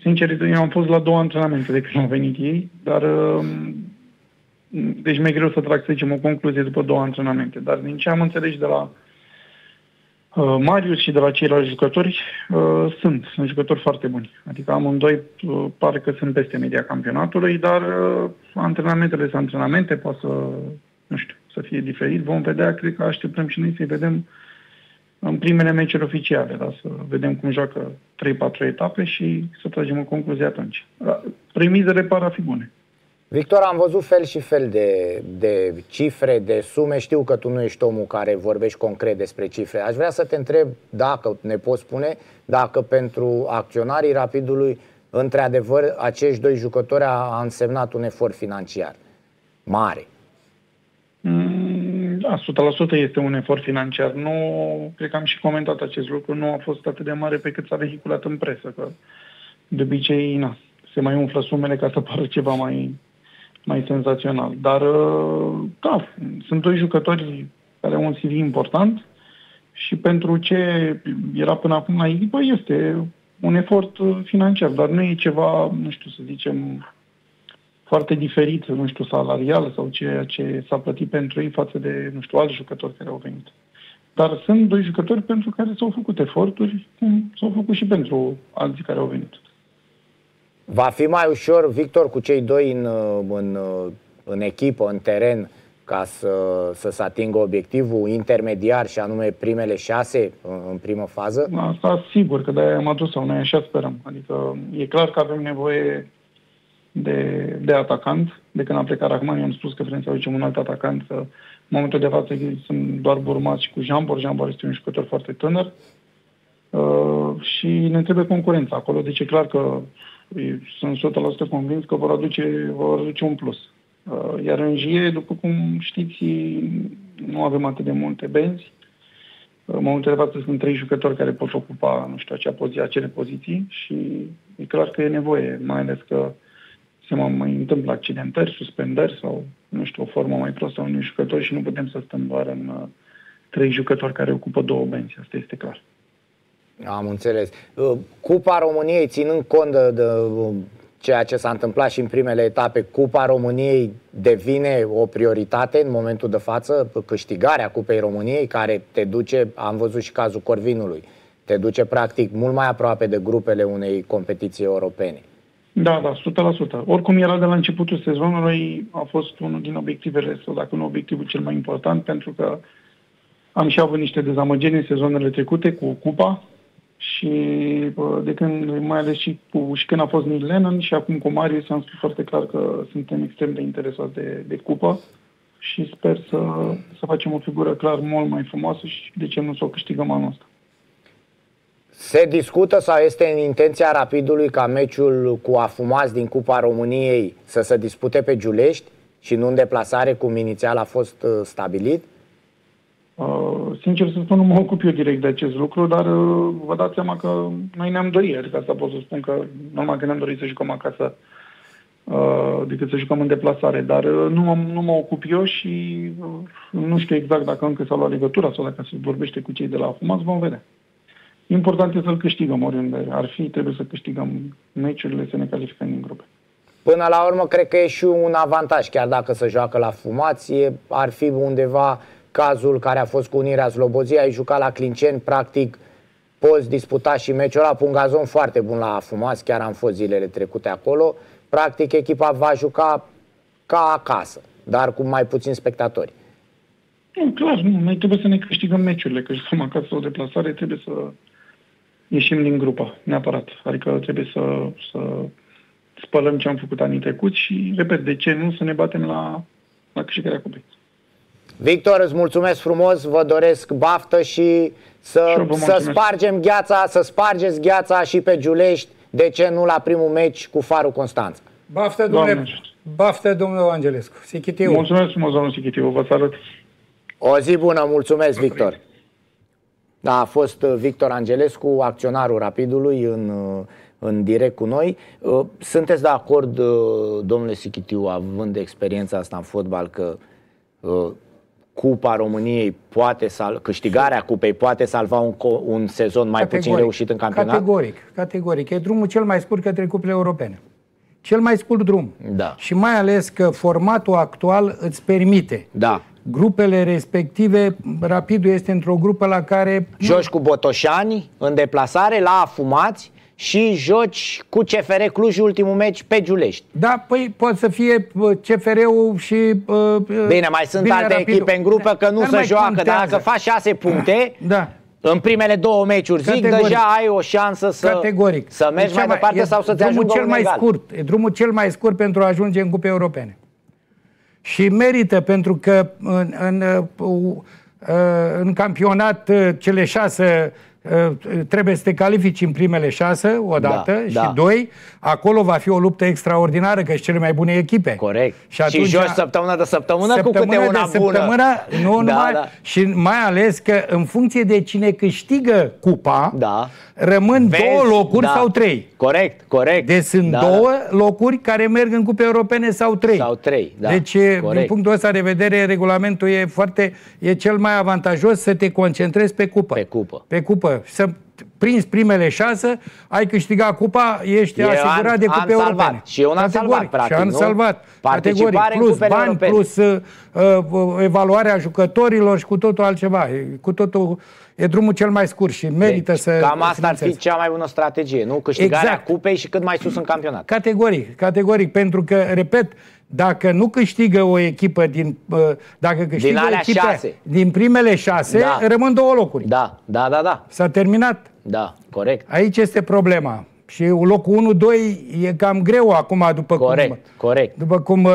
Sincer, eu am fost la două antrenamente de când au venit ei, dar deci mi-e greu să trag, să zicem, o concluzie după două antrenamente. Dar din ce am înțeles de la Marius și de la ceilalți jucători, sunt jucători foarte buni. Adică amândoi pare că sunt peste media campionatului, dar antrenamentele sunt antrenamente, poate să, nu știu, să fie diferit. Vom vedea, cred că așteptăm și noi să-i vedem în primele meciuri oficiale, da? Să vedem cum joacă 3-4 etape și să tragem o concluzie atunci. Premizele par a fi bune. Victor, am văzut fel și fel de cifre, de sume. Știu că tu nu ești omul care vorbești concret despre cifre. Aș vrea să te întreb, dacă ne poți spune, dacă pentru acționarii Rapidului, într-adevăr, acești doi jucători a însemnat un efort financiar mare. Da, 100% este un efort financiar. Nu, cred că am și comentat acest lucru. Nu a fost atât de mare pe cât s-a vehiculat în presă, că de obicei na, se mai umflă sumele ca să pară ceva mai senzațional. Dar, da, sunt doi jucători care au un CV important și pentru ce era până acum la echipă este un efort financiar, dar nu e ceva, nu știu, să zicem, foarte diferit, nu știu, salarial sau ceea ce s-a plătit pentru ei față de, nu știu, alți jucători care au venit. Dar sunt doi jucători pentru care s-au făcut eforturi, cum s-au făcut și pentru alții care au venit. Va fi mai ușor, Victor, cu cei doi în echipă, în teren, ca să se atingă obiectivul intermediar și anume primele 6 în primă fază? Asta sigur, că de-aia am adus-o, noi așa sperăm. Adică e clar că avem nevoie de atacant. De când am plecat acum, i-am spus că vrem să aducem un alt atacant. În momentul de față sunt doar Burmați și cu Jambor. Jambor este un jucător foarte tânăr și ne trebuie concurența acolo. Deci e clar că sunt 100% convins că vor aduce un plus. Iar în JE, după cum știți, nu avem atât de multe benzi. În momentul de față sunt 3 jucători care pot ocupa, nu știu, acele poziții și e clar că e nevoie, mai ales că se mai întâmplă accidentări, suspendări sau, nu știu, o formă mai proastă a unui jucător și nu putem să stăm doar în 3 jucători care ocupă 2 benzi. Asta este clar. Am înțeles. Cupa României, ținând cont de ceea ce s-a întâmplat și în primele etape, Cupa României devine o prioritate în momentul de față, câștigarea Cupei României, care te duce, am văzut și cazul Corvinului, te duce practic mult mai aproape de grupele unei competiții europene. Da, da, 100%. Oricum era de la începutul sezonului, a fost unul din obiectivele, sau dacă nu obiectivul cel mai important, pentru că am și avut niște dezamăgiri în sezonele trecute cu Cupa, și de când, mai ales și când a fost Neil Lennon și acum cu Marius, am spus foarte clar că suntem extrem de interesați de cupă și sper să facem o figură clar mult mai frumoasă și de ce nu să o câștigăm anul ăsta. Se discută sau este în intenția Rapidului ca meciul cu Afumați din Cupa României să se dispute pe Giulești și nu în deplasare, cum inițial a fost stabilit? Sincer să spun, nu mă ocup eu direct de acest lucru, dar vă dați seama că noi ne-am dorit, adică asta pot să spun, că normal că ne-am dorit să jucăm acasă decât să jucăm în deplasare, dar nu mă ocup eu și nu știu exact dacă încă s-a luat legătura sau dacă se vorbește cu cei de la Afumați, vom vedea. Important este să-l câștigăm oriunde ar fi, trebuie să câștigăm meciurile, să ne calificăm din grupe. Până la urmă, cred că e și un avantaj, chiar dacă se joacă la Afumați, ar fi undeva cazul care a fost cu Unirea Slobozia, ai jucat la Clinceni, practic poți disputa și meciul ăla, pe un gazon foarte bun la Afumați, chiar am fost zilele trecute acolo. Practic echipa va juca ca acasă, dar cu mai puțini spectatori. Nu, clar, nu. Noi trebuie să ne câștigăm meciurile, că jucăm acasă o deplasare, trebuie să ieșim din grupa, neapărat. Adică trebuie să spălăm ce am făcut anii trecuți și, repet, de ce nu să ne batem la câștigarea cupei. Victor, îți mulțumesc frumos, vă doresc baftă și să spargem gheața, să spargeți gheața și pe Giulești, de ce nu la primul meci cu Farul Constanța. Baftă, domnule, baftă, domnul Angelescu. Sichitiu. Mulțumesc frumos, domnul Sichitiu, vă salut. O zi bună, mulțumesc, Victor. Da, a fost Victor Angelescu, acționarul Rapidului, în direct cu noi. Sunteți de acord, domnule Sichitiu, având experiența asta în fotbal, că Cupa României poate câștigarea cupei poate salva un sezon mai puțin reușit în campionat? Categoric, categoric. E drumul cel mai scurt către cupele europene. Cel mai scurt drum. Da. Și mai ales că formatul actual îți permite. Da. Grupele respective, Rapidul este într-o grupă la care... Joci cu Botoșani în deplasare, la Afumați, și joci cu CFR Cluj ultimul meci pe Giulești. Da, păi poate să fie CFR-ul și... Bine, mai sunt alte echipe în grupă, că nu se joacă, dar dacă faci 6 puncte... Da. În primele 2 meciuri, zic, deja ai o șansă să mergi mai departe sau să-ți ajungă un egal. E drumul cel mai scurt pentru a ajunge în cupe europene. Și merită, pentru că în campionat cele 6 trebuie să te califici în primele 6 odată, da, și da. 2, acolo va fi o luptă extraordinară, că și cele mai bune echipe. Corect. Și joci săptămână de săptămână cu câte una bună. Nu, da, numai, da. Și mai ales că în funcție de cine câștigă cupa, da, rămân 2 locuri, da, sau 3. Corect, corect. Deci sunt, da, 2 locuri care merg în cupe europene sau 3. Sau 3, da. Deci, corect, din punctul ăsta de vedere, regulamentul e cel mai avantajos, să te concentrezi pe cupă. Pe cupă. Pe cupă. Să prinzi primele 6, ai câștigat cupa, ești asigurat de cupe europene. Și eu n-am salvat, practic, nu? Salvat. Participare plus bani, plus evaluarea jucătorilor și cu totul altceva. Cu totul e drumul cel mai scurt și merită să... Cam asta ar fi cea mai bună strategie, nu? Câștigarea, exact, cupei și cât mai sus în campionat. Categoric, categoric, pentru că, repet, dacă nu câștigă o echipă din primele 6, da, rămân 2 locuri. Da, da, da, da. S-a terminat. Da, corect. Aici este problema. Și locul 1-2 e cam greu acum, după cum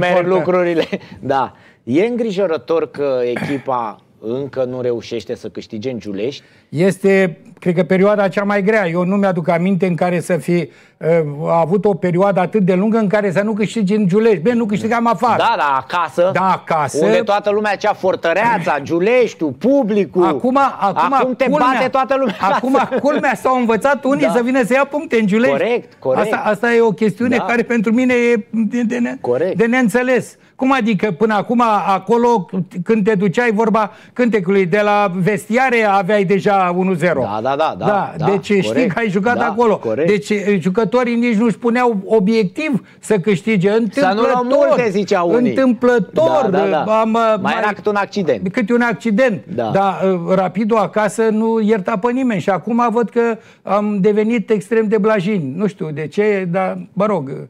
merg lucrurile. Da. E îngrijorător că echipa încă nu reușește să câștige în Giulești. Este, cred că, perioada cea mai grea. Eu nu mi-aduc aminte în care să fi avut o perioadă atât de lungă în care să nu câștigi în Giulești. Bine, nu câștigam afară. Da, da, acasă. Da, acasă. Unde toată lumea, acea fortăreața, Giuleștiul, publicul. Acum te bate toată lumea. Acum, culmea, s-au învățat unii, da, să vină să ia puncte în Giulești. Corect, corect. Asta e o chestiune, da, care pentru mine e de neînțeles. Cum adică până acum, acolo, când te duceai, vorba cântecului, de la vestiare aveai deja 1-0. Da, da, da, da, da. Deci, corect, știi că ai jucat, da, acolo. Corect. Deci jucătorii nici nu-și puneau obiectiv să câștige. Întâmplător. Da, da, da. Mai era cât un accident. Cât un accident. Da. Dar Rapidul acasă nu ierta pe nimeni. Și acum văd că am devenit extrem de blajini. Nu știu de ce, dar mă rog...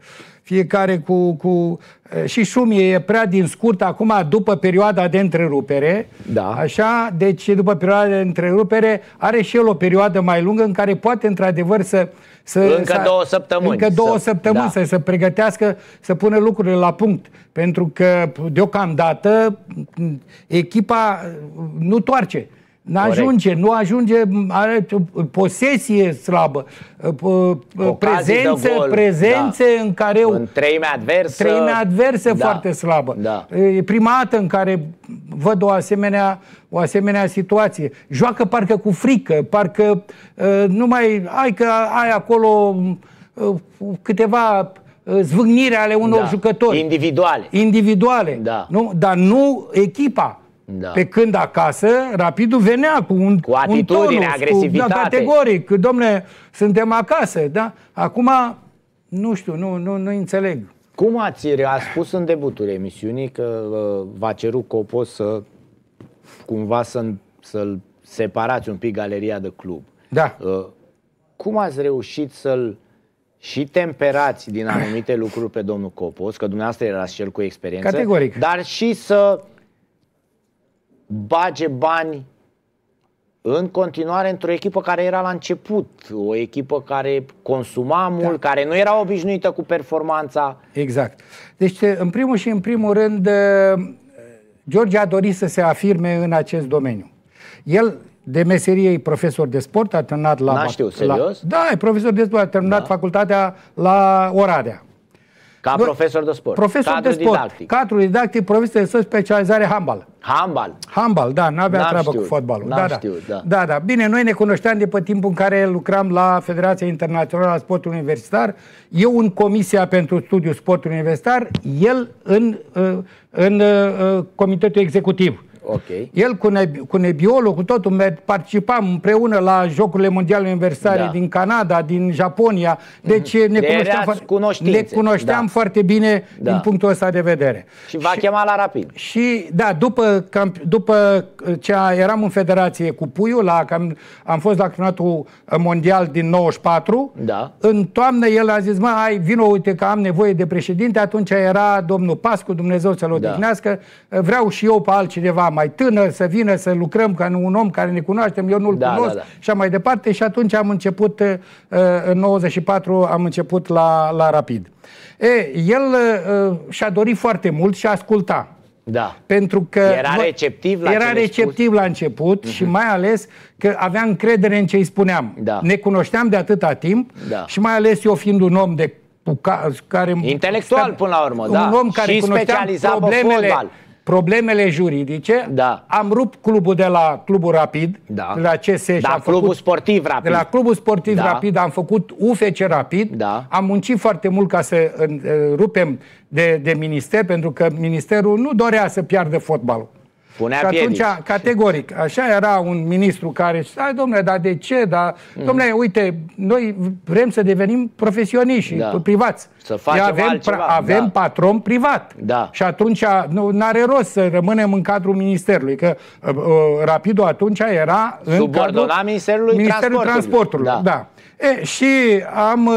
Fiecare și Șumie e prea din scurt acum, după perioada de întrerupere, da, așa, deci după perioada de întrerupere are și el o perioadă mai lungă în care poate într-adevăr încă două săptămâni, da, să se pregătească, să pună lucrurile la punct, pentru că deocamdată echipa nu toarce. Nu ajunge, are posesie slabă, prezențe, da, în care... În treime adversă, da, foarte slabă. Da. E prima dată în care văd o asemenea situație. Joacă parcă cu frică, parcă nu mai... ai acolo câteva... zvâgnire ale unor, da, jucători. Individuale. Da. Nu? Dar nu echipa. Da. Pe când acasă, Rapidul venea cu atitudine, agresivitate. Da, categoric, domnule, suntem acasă, da? Acum, nu știu, nu înțeleg. Cum ați spus în debutul emisiunii că v-a cerut Copos să cumva să-l separați un pic galeria de club. Da. Cum ați reușit să-l și temperați din anumite lucruri pe domnul Copos, că dumneavoastră erați cel cu experiență, categoric, dar și să bage bani în continuare într-o echipă care era la început, o echipă care consuma mult, care nu era obișnuită cu performanța. Exact. Deci, în primul și în primul rând, George a dorit să se afirme în acest domeniu. El, de meserie, e profesor de sport, a terminat la... serios? Da, e profesor de sport, a terminat facultatea la Oradea. Ca profesor de sport. Profesor cadru de sport, didactic. Cadru didactic, profesor de sport, specializare handbal. Handbal? Handbal, da, n-avea treabă cu fotbalul. Da. Bine, noi ne cunoșteam de pe timpul în care lucram la Federația Internațională a Sportului Universitar, eu în Comisia pentru Studiul Sportului Universitar, el în Comitetul Executiv. Okay. El cu Nebiolo, cu totul, participam împreună la Jocurile Mondiale Universitare din Canada, din Japonia. Deci ne cunoșteam foarte bine din punctul ăsta de vedere. Și v-a chemat la Rapid. Și da, după ce eram în federație cu Puiul, am fost la Campionatul Mondial din 94, în toamnă el a zis: mă, hai, vino, uite că am nevoie de președinte. Atunci era domnul Pascu, Dumnezeu să-l odihnească. Vreau și eu pe altcineva mai tânăr să vină să lucrăm, ca un om care ne cunoaștem, eu nu-l cunosc și mai departe. Și atunci am început, în 94 am început la Rapid. El și-a dorit foarte mult și asculta. Pentru că era receptiv la început și mai ales că avea încredere în ce îi spuneam. Ne cunoșteam de atâta timp și mai ales eu fiind un om de intelectual până la urmă, un om care cunoștea problemele juridice, am rupt clubul de la Clubul Rapid, de la CS, și am făcut Clubul Sportiv Rapid. De la Clubul Sportiv Rapid am făcut UFC Rapid, am muncit foarte mult ca să rupem de minister, pentru că ministerul nu dorea să piardă fotbalul. Și atunci, categoric, așa era un ministru care stai, domnule, dar de ce? Domnule, uite, noi vrem să devenim profesioniști, privați. Să facem avem patron privat. Și atunci n-are rost să rămânem în cadrul ministerului, că Rapidul atunci era subordonat Ministerului Transporturilor. Și am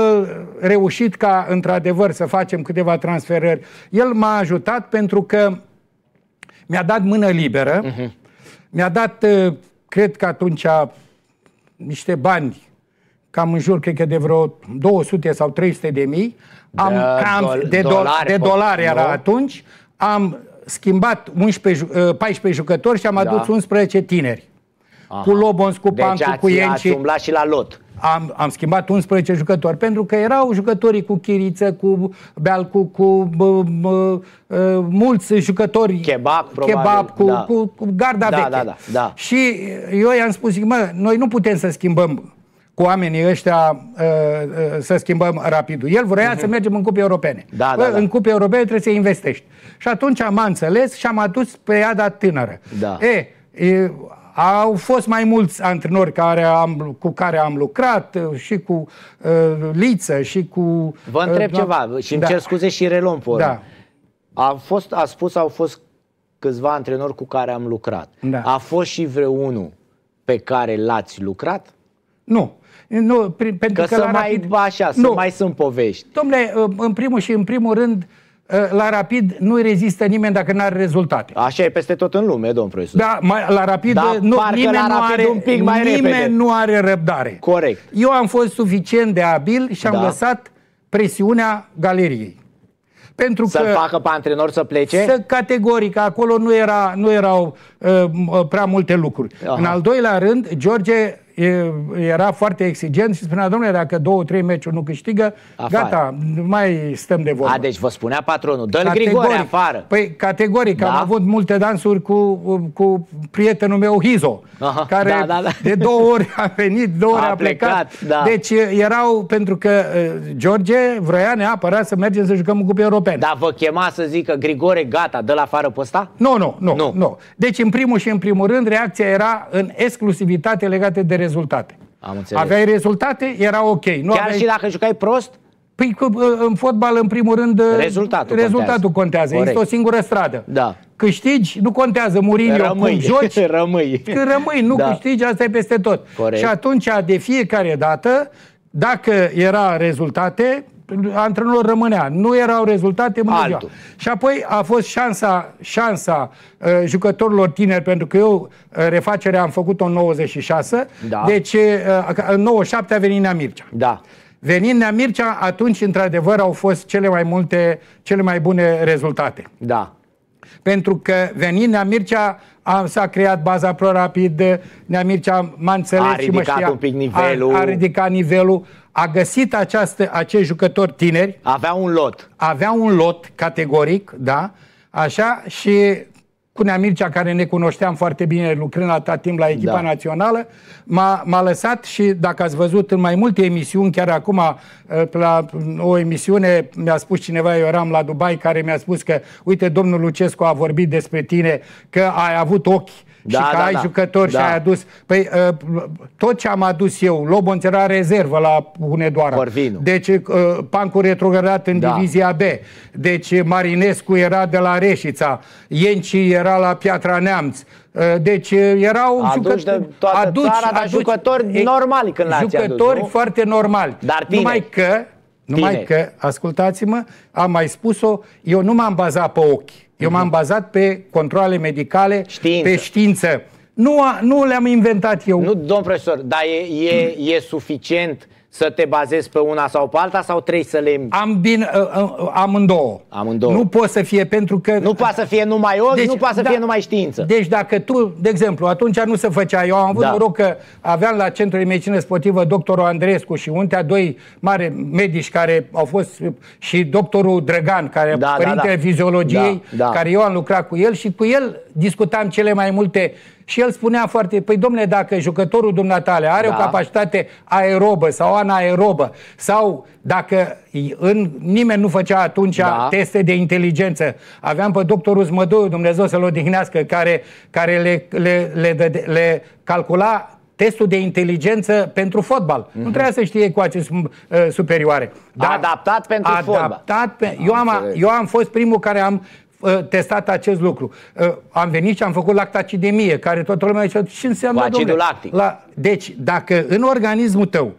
reușit ca, într-adevăr, să facem câteva transferări. El m-a ajutat pentru că mi-a dat mână liberă, mi-a dat, cred că atunci, niște bani, cam în jur, cred că de vreo 200 sau 300 de mii, de dolari era atunci, am schimbat 14 jucători și am adus 11 tineri. Cu Lobonț, cu Pancu, cu Ienci. Deci ați umblat și la lot. Am schimbat 11 jucători, pentru că erau jucătorii cu Chiriță, cu Bealcu, cu mulți jucători, Kebab, cu garda veche. Și eu i-am spus, mă, noi nu putem să schimbăm cu oamenii ăștia, să schimbăm Rapidul. El vrea să mergem în cupe europene. În cupe europene trebuie să investești. Și atunci am înțeles și am adus pe Iada tânără. Au fost mai mulți antrenori cu care am lucrat, și cu Liță, și cu... Vă întreb ceva, și îmi cer scuze și reluăm pe oră. Au fost câțiva antrenori cu care am lucrat. A fost și vreunul pe care l-ați lucrat? Nu. Pentru că mai sunt povești. Dom'le, în primul și în primul rând, la Rapid nu-i rezistă nimeni dacă nu are rezultate. Așa e peste tot în lume, domn profesor. La Rapid nimeni nu are răbdare. Corect. Eu am fost suficient de abil și am lăsat presiunea galeriei. Să-l facă pe antrenor să plece? Categoric, acolo nu erau prea multe lucruri. În al doilea rând, George era foarte exigent și spunea: domnule, dacă 2-3 meciuri nu câștigă, gata, nu mai stăm de vorbă. Deci vă spunea patronul, dă-l Grigore afară. Păi, categoric, am avut multe dansuri cu prietenul meu Hizo, care de 2 ori a venit, 2 ori a plecat. Deci erau, pentru că George vrea neapărat să mergem să jucăm în cupe europene. Dar vă chema să zică: Grigore, gata, dă-l afară pe ăsta? Nu. Deci, în primul și în primul rând, reacția era în exclusivitate legată de rezultate. Aveai rezultate, era ok. Chiar și dacă jucai prost? Păi, în fotbal, în primul rând, rezultatul contează. Există o singură stradă. câștigi, nu contează Mourinho cum joci, rămâi. Când rămâi, nu câștigi, asta e peste tot. Corect. Și atunci, de fiecare dată, dacă era rezultate, antrenorul rămânea. Nu erau rezultate, mâna. Și apoi a fost șansa jucătorilor tineri, pentru că eu refacerea am făcut-o în 96, deci în 97 a venit Nea Mircea. Venind Nea Mircea, atunci într-adevăr au fost cele mai bune rezultate. Pentru că venind Nea Mircea, s-a creat baza Pro Rapid, Nea Mircea m-a înțeles și mă știa, un pic nivelul. A ridicat nivelul, a găsit acești jucători tineri. Avea un lot. Avea un lot categoric, așa, și cu Nea Mircea, care ne cunoșteam foarte bine lucrând atâta timp la echipa națională, m-a lăsat și dacă ați văzut în mai multe emisiuni, chiar acum la o emisiune mi-a spus cineva, eu eram la Dubai, care mi-a spus că uite, domnul Lucescu a vorbit despre tine, că ai avut ochi și că ai jucători și ai adus. Păi tot ce am adus eu, Lobonț era rezervă la Hunedoara, Corvinu. Deci Pancu retrogradat în divizia B, deci Marinescu era de la Reșița, Ienci era la Piatra Neamț. Deci erau jucători normali când l-ați adus, jucători foarte normali. Dar tineri. Numai că, ascultați-mă, am mai spus-o, eu nu m-am bazat pe ochi. Eu m-am bazat pe controle medicale, pe știință. Nu le-am inventat eu. Nu, domn profesor, dar e suficient să te bazezi pe una sau pe alta sau trebuie să le... Amândouă. Nu poate să fie, pentru că... Nu poate să fie numai ochi, deci, nu poate să fie numai știință. Deci dacă tu, de exemplu, atunci nu se făcea. Eu am avut noroc că aveam la Centrul de Medicină Sportivă doctorul Andrescu și untea doi mari medici care au fost, și doctorul Drăgan, care părintele fiziologiei, care eu am lucrat cu el și cu el discutam cele mai multe. Și el spunea foarte, păi domnule, dacă jucătorul dumneatale are o capacitate aerobă sau anaerobă, sau dacă nimeni nu făcea atunci teste de inteligență, aveam pe doctorul Zmădoiu, Dumnezeu să-l odihnească, care le calcula testul de inteligență pentru fotbal. Nu trebuia să știe ecuații superioare. Adaptat pentru fotbal. Eu am fost primul care am testat acest lucru. Am venit și am făcut lactacidemie, care toată lumea zice, ce înseamnă, domnule? Deci, dacă în organismul tău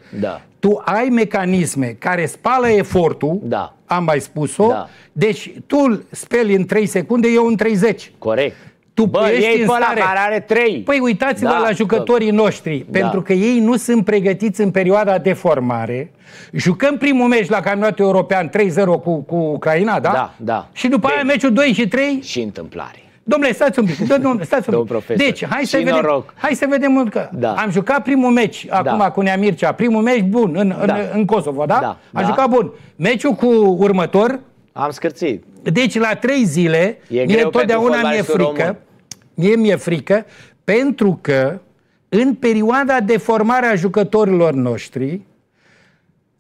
tu ai mecanisme care spală efortul, am mai spus-o, deci tu îl speli în 3 secunde, eu în 30. Corect. Tu ești în stare. Care are 3. Păi uitați-vă la jucătorii noștri, pentru că ei nu sunt pregătiți în perioada de formare. Jucăm primul meci la Campionatul European 3-0 cu Ucraina, și după aia meciul 2 și 3 și întâmplare. Domnule, stați un pic. Deci, hai să vedem. Hai să vedem că am jucat primul meci acum cu Nea Mircea, primul meci bun în Kosovo, Am jucat bun. Meciul cu următor am scârțit. Deci la 3 zile întotdeauna mi-e frică. Mi-e frică pentru că în perioada de formare a jucătorilor noștri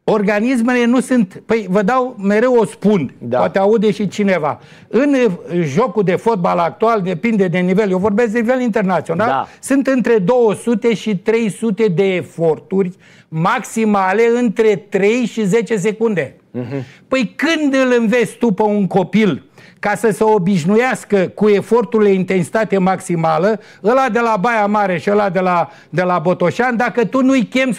organismele nu sunt... Păi vă dau, mereu o spun, poate aude și cineva. În jocul de fotbal actual, depinde de nivel, eu vorbesc de nivel internațional, sunt între 200 și 300 de eforturi maximale între 3 și 10 secunde. Păi când îl înveți tu pe un copil ca să se obișnuiască cu eforturile intensitate maximală, ăla de la Baia Mare și ăla de la Botoșani, dacă tu nu-i chemi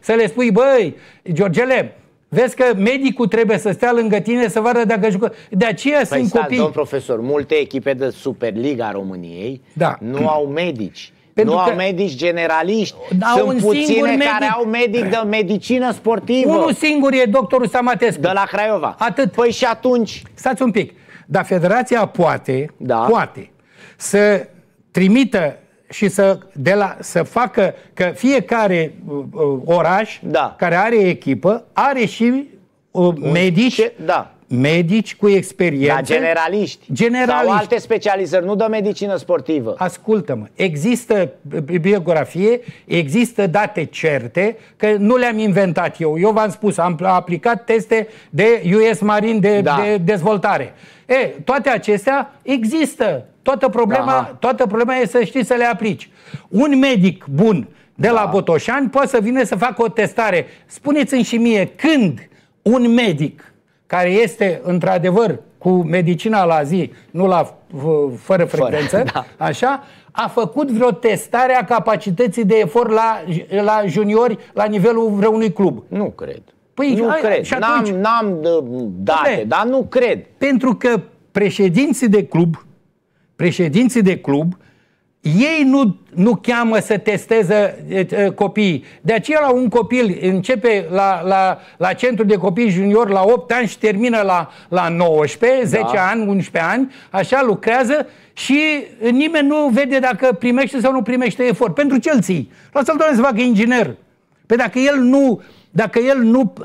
să le spui, băi, Georgele, vezi că medicul trebuie să stea lângă tine să vadă dacă jucă. De aceea sunt copii. Domn profesor, multe echipe de Superliga României nu au medici. Nu au medici generaliști. Sunt puține care au medic de medicină sportivă. Unul singur e doctorul Samatescu de la Craiova. Atât. Păi și atunci... Stați un pic. Dar federația poate să trimită și să facă că fiecare oraș care are echipă are și medici. Medici cu experiență. Generaliști. Sau alte specializări, nu de medicină sportivă. Ascultă-mă, există biografie, există date certe, că nu le-am inventat eu. Eu v-am spus, am aplicat teste de US Marine de dezvoltare. Toate acestea există. Toată problema e să știi să le aplici. Un medic bun de la Botoșani poate să vină să facă o testare. Spuneți-mi și mie, când un medic care este într-adevăr cu medicina la zi, nu la fără frecvență, da. Așa, a făcut vreo testare a capacității de efort la juniori la nivelul vreunui club? Nu cred. Păi, nu cred. N-am date, dar nu cred. Pentru că președinții de club, ei nu cheamă să testeze copiii. De aceea la un copil începe la centru de copii junior la 8 ani și termină la 19, 10 ani, 11 ani, așa lucrează și nimeni nu vede dacă primește sau nu primește efort. Pentru ce îl ții? Lasă-l doar să facă inginer. Păi dacă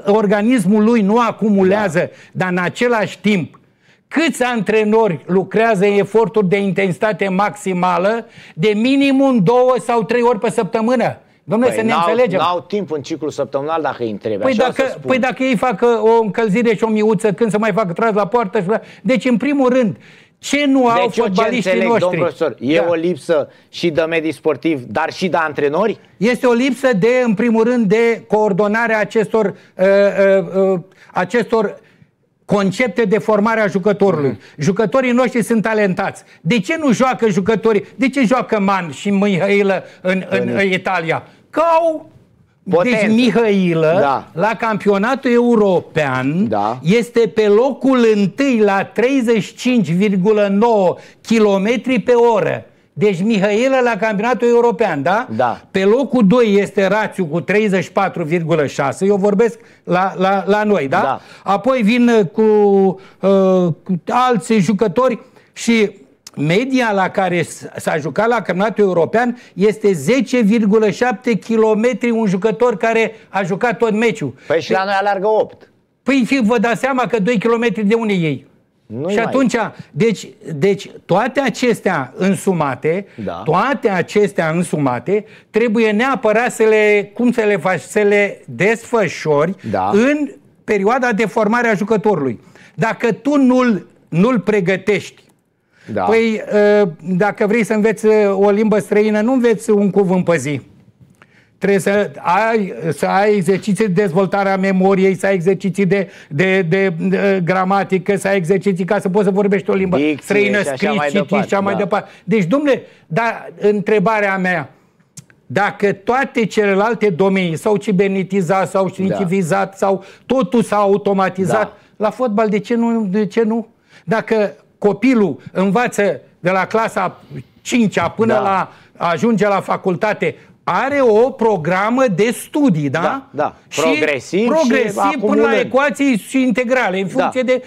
organismul lui nu acumulează, dar în același timp, câți antrenori lucrează în eforturi de intensitate maximală de minimum 2 sau 3 ori pe săptămână? Dom'le, să ne înțelegem. N-au timp în ciclu săptămânal dacă îi întrebi. Păi dacă ei fac o încălzire și o miuță, când să mai fac tras la poartă? Deci, în primul rând, ce nu au fotbaliștii noștri? Profesor, e o lipsă și de medii sportivi, dar și de antrenori? Este o lipsă de, în primul rând, de coordonarea acestor concepte de formare a jucătorului. Jucătorii noștri sunt talentați. De ce nu joacă jucătorii? De ce joacă Man și Mihailă în Italia? Că au... Potență. Deci Mihailă, la campionatul european, este pe locul 1 la 35,9 km pe oră. Deci Mihailă la campionatul european, pe locul 2 este Rațiu cu 34,6, eu vorbesc la noi, Apoi vin cu alți jucători și media la care s-a jucat la campionatul european este 10,7 km un jucător care a jucat tot meciul. Păi și la noi alargă 8. Păi vă dați seama că 2 km de unde ei? Nu-i și atunci, deci toate acestea însumate, trebuie neapărat să le, cum să le faci, să le desfășori în perioada de formare a jucătorului. Dacă tu nu-l pregătești, păi dacă vrei să înveți o limbă străină, nu înveți un cuvânt pe zi. Trebuie să ai exerciții de dezvoltare a memoriei, să ai exerciții de gramatică, să ai exerciții ca să poți să vorbești o limbă străină, scris, citit și mai departe. Deci, dom'le, întrebarea mea, dacă toate celelalte domenii s-au cibernetizat, s-au științivizat, sau totul s-a automatizat, la fotbal de ce nu? Dacă copilul învață de la clasa 5-a până ajunge la facultate, are o programă de studii, și progresiv și până la ecuații și integrale, în funcție de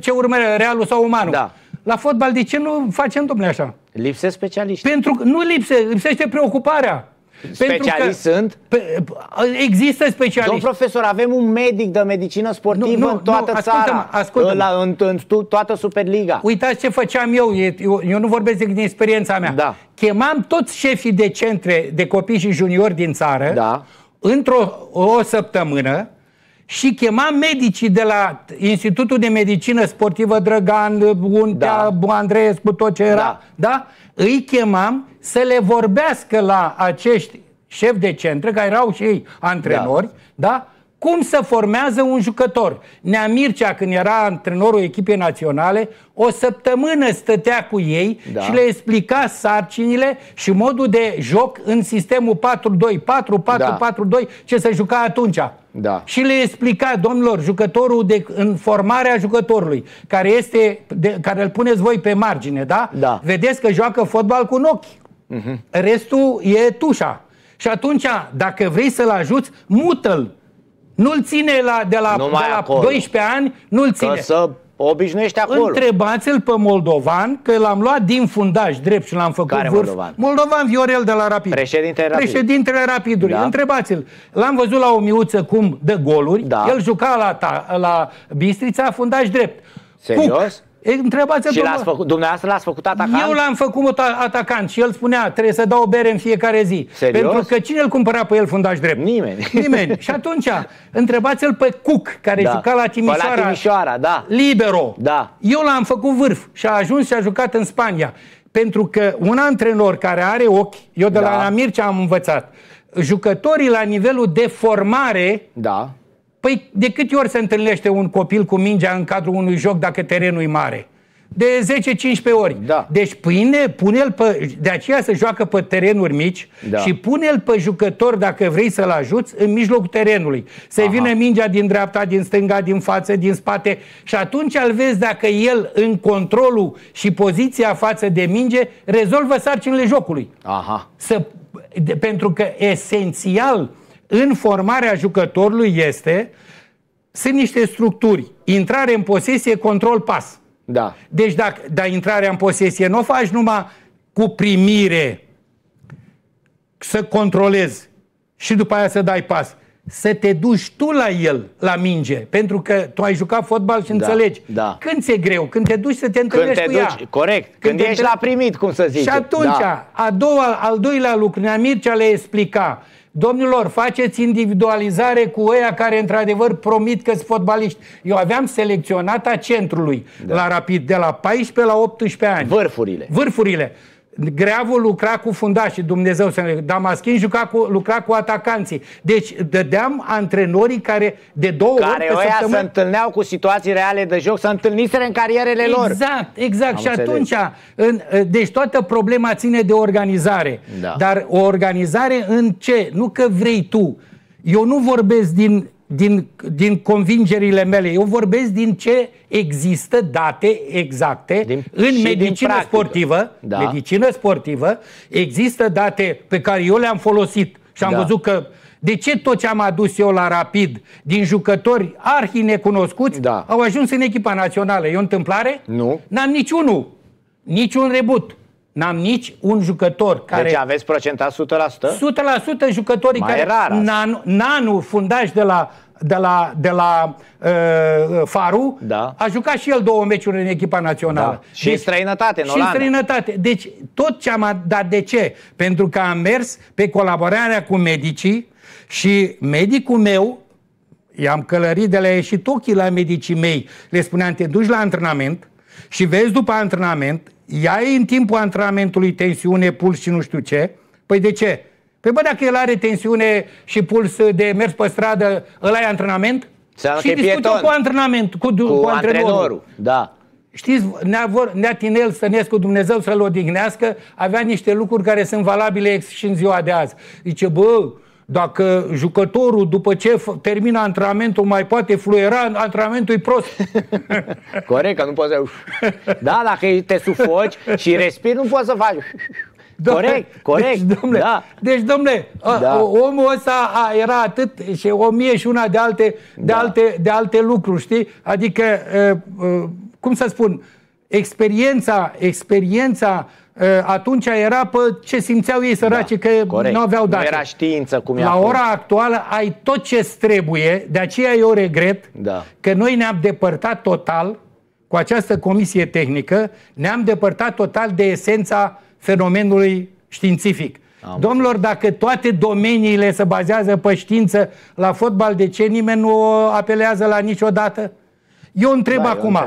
ce urmărește realul sau umanul. La fotbal, de ce nu facem, domnule, așa? Lipsesc specialiști. Pentru că lipsește preocuparea. Specialiști sunt? Există specialiști. Domn profesor, avem un medic de medicină sportivă în toată țara, în toată Superliga. Uitați ce făceam eu nu vorbesc din experiența mea. Chemam toți șefii de centre de copii și juniori din țară într-o săptămână și chemam medicii de la Institutul de Medicină Sportivă Drăgan, Untea, Andreescu, tot ce era, îi chemam să le vorbească la acești șefi de centre, care erau și ei antrenori, cum să formează un jucător. Nea Mircea, când era antrenorul echipei naționale, o săptămână stătea cu ei și le explica sarcinile și modul de joc în sistemul 4-2, 4-4-4-2, ce se juca atunci. Și le explica, domnilor, jucătorul în formarea jucătorului, care îl puneți voi pe margine, vedeți că joacă fotbal cu un ochi. Restul e tușa. Și atunci, dacă vrei să-l ajuți, mută-l. Nu-l ține de la 12 ani, nu-l ține. Că să obișnuiește acolo. Întrebați-l pe Moldovan, că l-am luat din fundaj drept și l-am făcut vârf. Moldovan Viorel de la Rapid. Președintele Rapidului. Întrebați-l. L-am văzut la o miuță cum dă goluri. El juca la Bistrița, fundaj drept. Serios? Întrebați-l. Și l-ați făcut, dumneavoastră l-ați făcut atacant? Eu l-am făcut atacant și el spunea, trebuie să dau bere în fiecare zi. Serios? Pentru că cine îl cumpăra pe el fundaș drept? Nimeni. Și atunci, întrebați-l pe Cuc, care juca la Timișoara. Libero. Eu l-am făcut vârf și a ajuns și a jucat în Spania. Pentru că un antrenor care are ochi, eu de la Mircea am învățat, jucătorii la nivelul de formare Păi de câte ori se întâlnește un copil cu mingea în cadrul unui joc dacă terenul e mare? De 10-15 ori. Da. Deci pune-l pe... De aceea se joacă pe terenuri mici, da, și pune-l pe jucător, dacă vrei să-l ajuți, în mijlocul terenului. Să vină mingea din dreapta, din stânga, din față, din spate, și atunci îl vezi dacă el, în controlul și poziția față de minge, rezolvă sarcinile jocului. Aha. Pentru că esențial în formarea jucătorului este... Sunt niște structuri: intrare în posesie, control, pas. Da. Deci dacă intrarea în posesie nu o faci numai cu primire, să controlezi și după aia să dai pas, să te duci tu la el, la minge, pentru că tu ai jucat fotbal și înțelegi. Da. Când ți-e greu, când te duci să te întâlnești cu ea. Corect, când ești la primit, cum să zici. Și atunci, da, al doilea lucru, Mircea le explica: domnilor, faceți individualizare cu ăia care într-adevăr promit că-s fotbaliști. Eu aveam selecționata centrului, da, la Rapid, de la 14 la 18 ani. Vârfurile. Vârfurile. Greavul lucra cu fundașii, Dumnezeu să ne... Damaschin lucra cu atacanții. Deci dădeam antrenorii care de două ori pe săptămână se întâlneau cu situații reale de joc, se întâlniseră în carierele lor. Exact, exact. Și atunci, deci toată problema ține de organizare. Da. Dar o organizare în ce? Nu că vrei tu. Eu nu vorbesc din convingerile mele, eu vorbesc din ce există date exacte în medicină sportivă. Da. Medicină sportivă există date pe care eu le-am folosit și am, da, văzut că de ce tot ce am adus eu la Rapid din jucători arhinecunoscuți, da, au ajuns în echipa națională. E o întâmplare? Nu. N-am niciunul, niciun rebut. N-am nici un jucător care... Deci aveți procentat 100%? 100% jucătorii care... Nanu, fundaș de la Farul, da, a jucat și el 2 meciuri în echipa națională. Da. Și deci, în străinătate, în Olanda. Și străinătate. Deci tot ce am... Dar de ce? Pentru că am mers pe colaborarea cu medicii și medicul meu, i-am călărit de la ieșit ochii la medicii mei, le spuneam: te duci la antrenament și vezi după antrenament, ia-i în timpul antrenamentului tensiune, puls și nu știu ce. Păi de ce? Păi bă, dacă el are tensiune și puls de mers pe stradă, ăla e antrenament? Și discutăm cu antrenament, cu antrenorul. Da. Știți, Nea Tinel Stănescu, Dumnezeu să-l odihnească, avea niște lucruri care sunt valabile și în ziua de azi. Zice: bă, dacă jucătorul, după ce termină antrenamentul, mai poate fluiera, antrenamentul e prost. Corect, că nu poți să... Da, dacă te sufoci și respiri, nu poți să faci. Corect, corect. Deci, dom'le, da, deci, omul ăsta era atât și 1001 de alte, de alte lucruri, știi? Adică, cum să spun, experiența atunci era pe ce simțeau ei, săraci, că nu aveau date. Nu era știință cum e. La ora actuală ai tot ce-ți trebuie, de aceea eu regret că noi ne-am depărtat total, cu această comisie tehnică, ne-am depărtat total de esența fenomenului științific. Domnilor, dacă toate domeniile se bazează pe știință, la fotbal de ce nimeni nu apelează la niciodată? Eu întreb acum.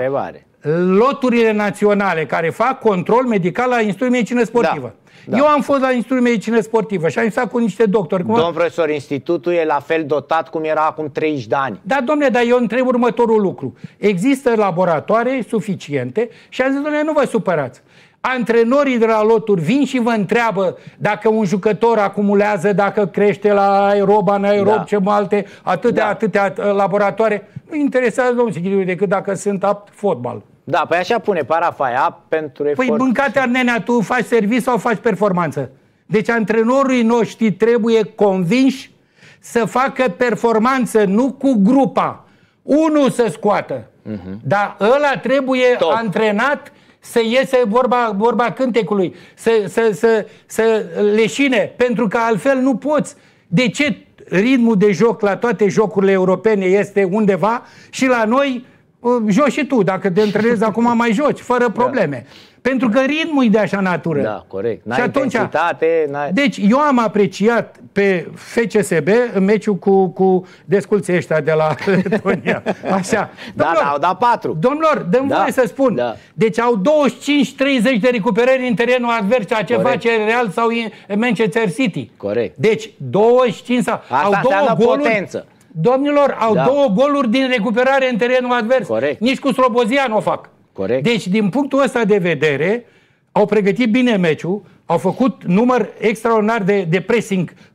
Loturile naționale care fac control medical la Institutul de Medicină Sportivă. Da. Eu am fost la Institutul de Medicină Sportivă și am stat cu niște doctori. Domn profesor, institutul e la fel dotat cum era acum 30 de ani. Da, domnule, dar eu întreb următorul lucru. Există laboratoare suficiente și am zis: domnule, nu vă supărați. Antrenorii de la loturi vin și vă întreabă dacă un jucător acumulează, dacă crește la aerob, anaerob, ce alte, atâtea laboratoare. Nu interesează, domnul Sichitiu, decât dacă sunt apt fotbal. Da, păi așa pune parafaia pentru efort. Păi mâncatea, nenea, tu faci serviciu sau faci performanță? Deci antrenorii noștri trebuie convinși să facă performanță, nu cu grupa. Unul să scoată, dar ăla trebuie antrenat să iese, vorba cântecului, să leșine, pentru că altfel nu poți. De ce ritmul de joc la toate jocurile europene este undeva și la noi... Joci și tu, dacă te întrenezi acum mai joci, fără probleme. Pentru că ritmul e de așa natură. Da, corect. N-ai intensitate, n-ai... Deci eu am apreciat pe FCSB în meciul cu desculții ăștia de la Lituania. Așa. Domnilor, au dat 4. Domnilor, dă-mi voie să spun. Da. Deci au 25-30 de recuperări în terenul advers, ceea ce face Real sau Manchester City. Corect. Deci 25 sau... Asta au 2 goluri. Potență. Domnilor, au două goluri din recuperare în terenul advers. Corect. Nici cu Slobozia nu o fac. Corect. Deci, din punctul ăsta de vedere, au pregătit bine meciul, au făcut număr extraordinar de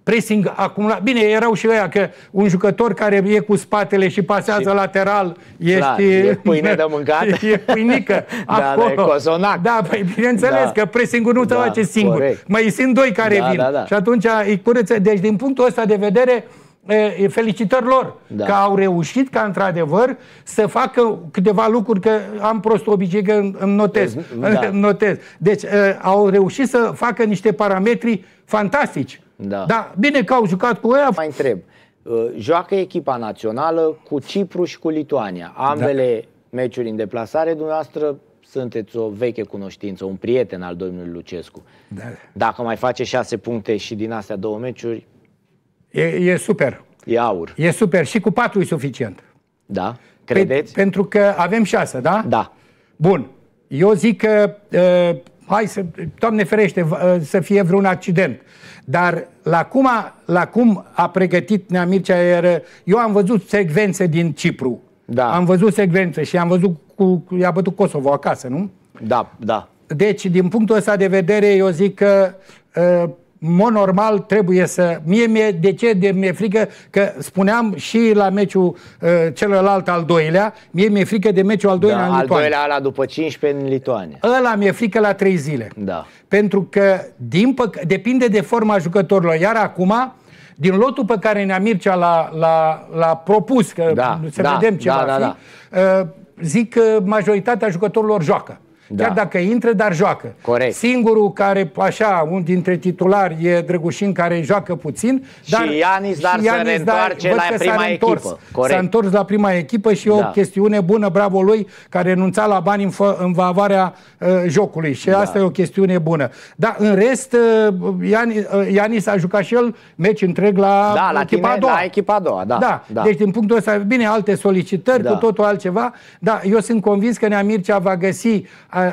pressing acumulat. Bine, erau și ăia, că un jucător care e cu spatele și pasează și lateral, e pâine de mâncat. E pâinică. Acolo. Da, e cozonac. Da, păi bineînțeles că pressing-ul nu te face singur. Corect. Mai sunt doi care vin. Și atunci îi curăță. Deci, din punctul ăsta de vedere, felicitări lor că au reușit ca într-adevăr să facă câteva lucruri, că am prost obicei că îmi notez, Deci au reușit să facă niște parametri fantastici. Da, bine că au jucat cu ea. Mai întreb, joacă echipa națională cu Cipru și cu Lituania, ambele meciuri în deplasare. Dumneavoastră sunteți o veche cunoștință, un prieten al domnului Lucescu. Dacă mai face 6 puncte și din astea 2 meciuri, E super. E aur. E super. Și cu 4 e suficient. Da? Credeți? Pentru că avem 6, da? Da. Bun. Eu zic că, hai să, Doamne ferește, să fie vreun accident. Dar la cum a pregătit Nea Mircea, eu am văzut secvențe din Cipru. Da. Am văzut secvențe și am văzut i-a bătut Kosovo acasă, nu? Da. Deci, din punctul ăsta de vedere, eu zic că mod normal trebuie să... mi-e frică că spuneam și la meciul celălalt al doilea, mi-e frică de meciul al doilea în Lituania. Al doilea, ala după 15 în Lituania. Ăla mi-e frică la 3 zile. Da. Pentru că depinde de forma jucătorilor. Iar acum, din lotul pe care Nea Mircea l-a propus, că vedem ce va fi, zic că majoritatea jucătorilor joacă. Chiar dacă intră, dar joacă. Corect. Singurul care, așa, unul dintre titulari e Drăgușin, care joacă puțin. Dar și Ianis, dar se reîntoarce la prima echipă. S-a întors la prima echipă și o chestiune bună, bravo lui, care renunța la bani în favoarea jocului. Și asta e o chestiune bună. Dar în rest, Ianis a jucat și el meci întreg la echipa a doua. La echipa a doua, Deci din punctul ăsta, bine, alte solicitări, cu totul altceva. Dar eu sunt convins că Nea Mircea va găsi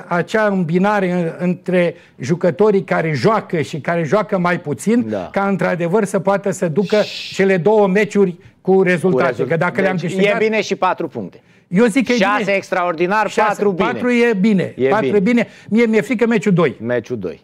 acea îmbinare între jucătorii care joacă și care joacă mai puțin, ca într-adevăr să poată să ducă cele 2 meciuri cu rezultate. Că dacă deci le-am câștigat, e bine și 4 puncte. Eu zic că 6 extraordinar, 4 bine. 4 e bine. Mi-e frică meciul 2.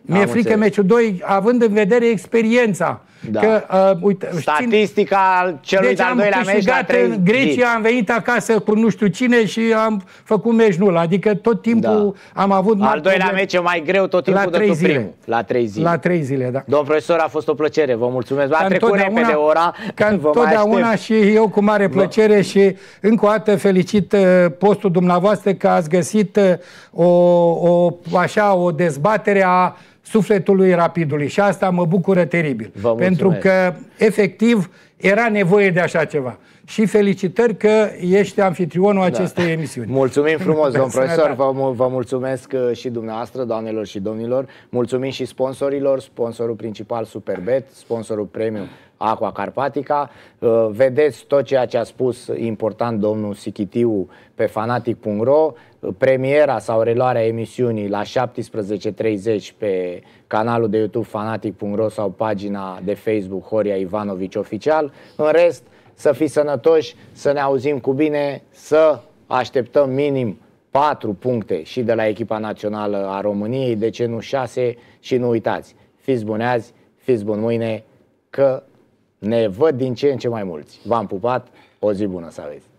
Mi-e frică meciul 2, având în vedere experiența. Că, uite, statistica celui de-al doilea meci la 3 în Grecia, am venit acasă cu nu știu cine și am făcut meci nul. Adică tot timpul am avut... Al doilea meci e mai greu tot timpul decât primul. La 3 zile. La 3 zile, da. Domn profesor, a fost o plăcere. Vă mulțumesc. A trecut repede ora. Totdeauna și eu cu mare plăcere și încă o dată felicit postul dumneavoastră că ați găsit o dezbatere a sufletului Rapidului și asta mă bucură teribil, pentru că efectiv era nevoie de așa ceva și felicitări că ești anfitrionul acestei emisiuni. Mulțumim frumos, domn profesor, vă mulțumesc și dumneavoastră, doamnelor și domnilor, mulțumim și sponsorilor, sponsorul principal Superbet, sponsorul premium Aqua Carpatica. Vedeți tot ceea ce a spus important domnul Sichitiu pe fanatic.ro, premiera sau reluarea emisiunii la 17:30 pe canalul de YouTube fanatic.ro sau pagina de Facebook Horia Ivanovici Oficial. În rest, să fiți sănătoși, să ne auzim cu bine, să așteptăm minim 4 puncte și de la echipa națională a României, de ce nu 6, și nu uitați, fiți buni azi, fiți buni mâine, că ne văd din ce în ce mai mulți. V-am pupat, o zi bună să aveți!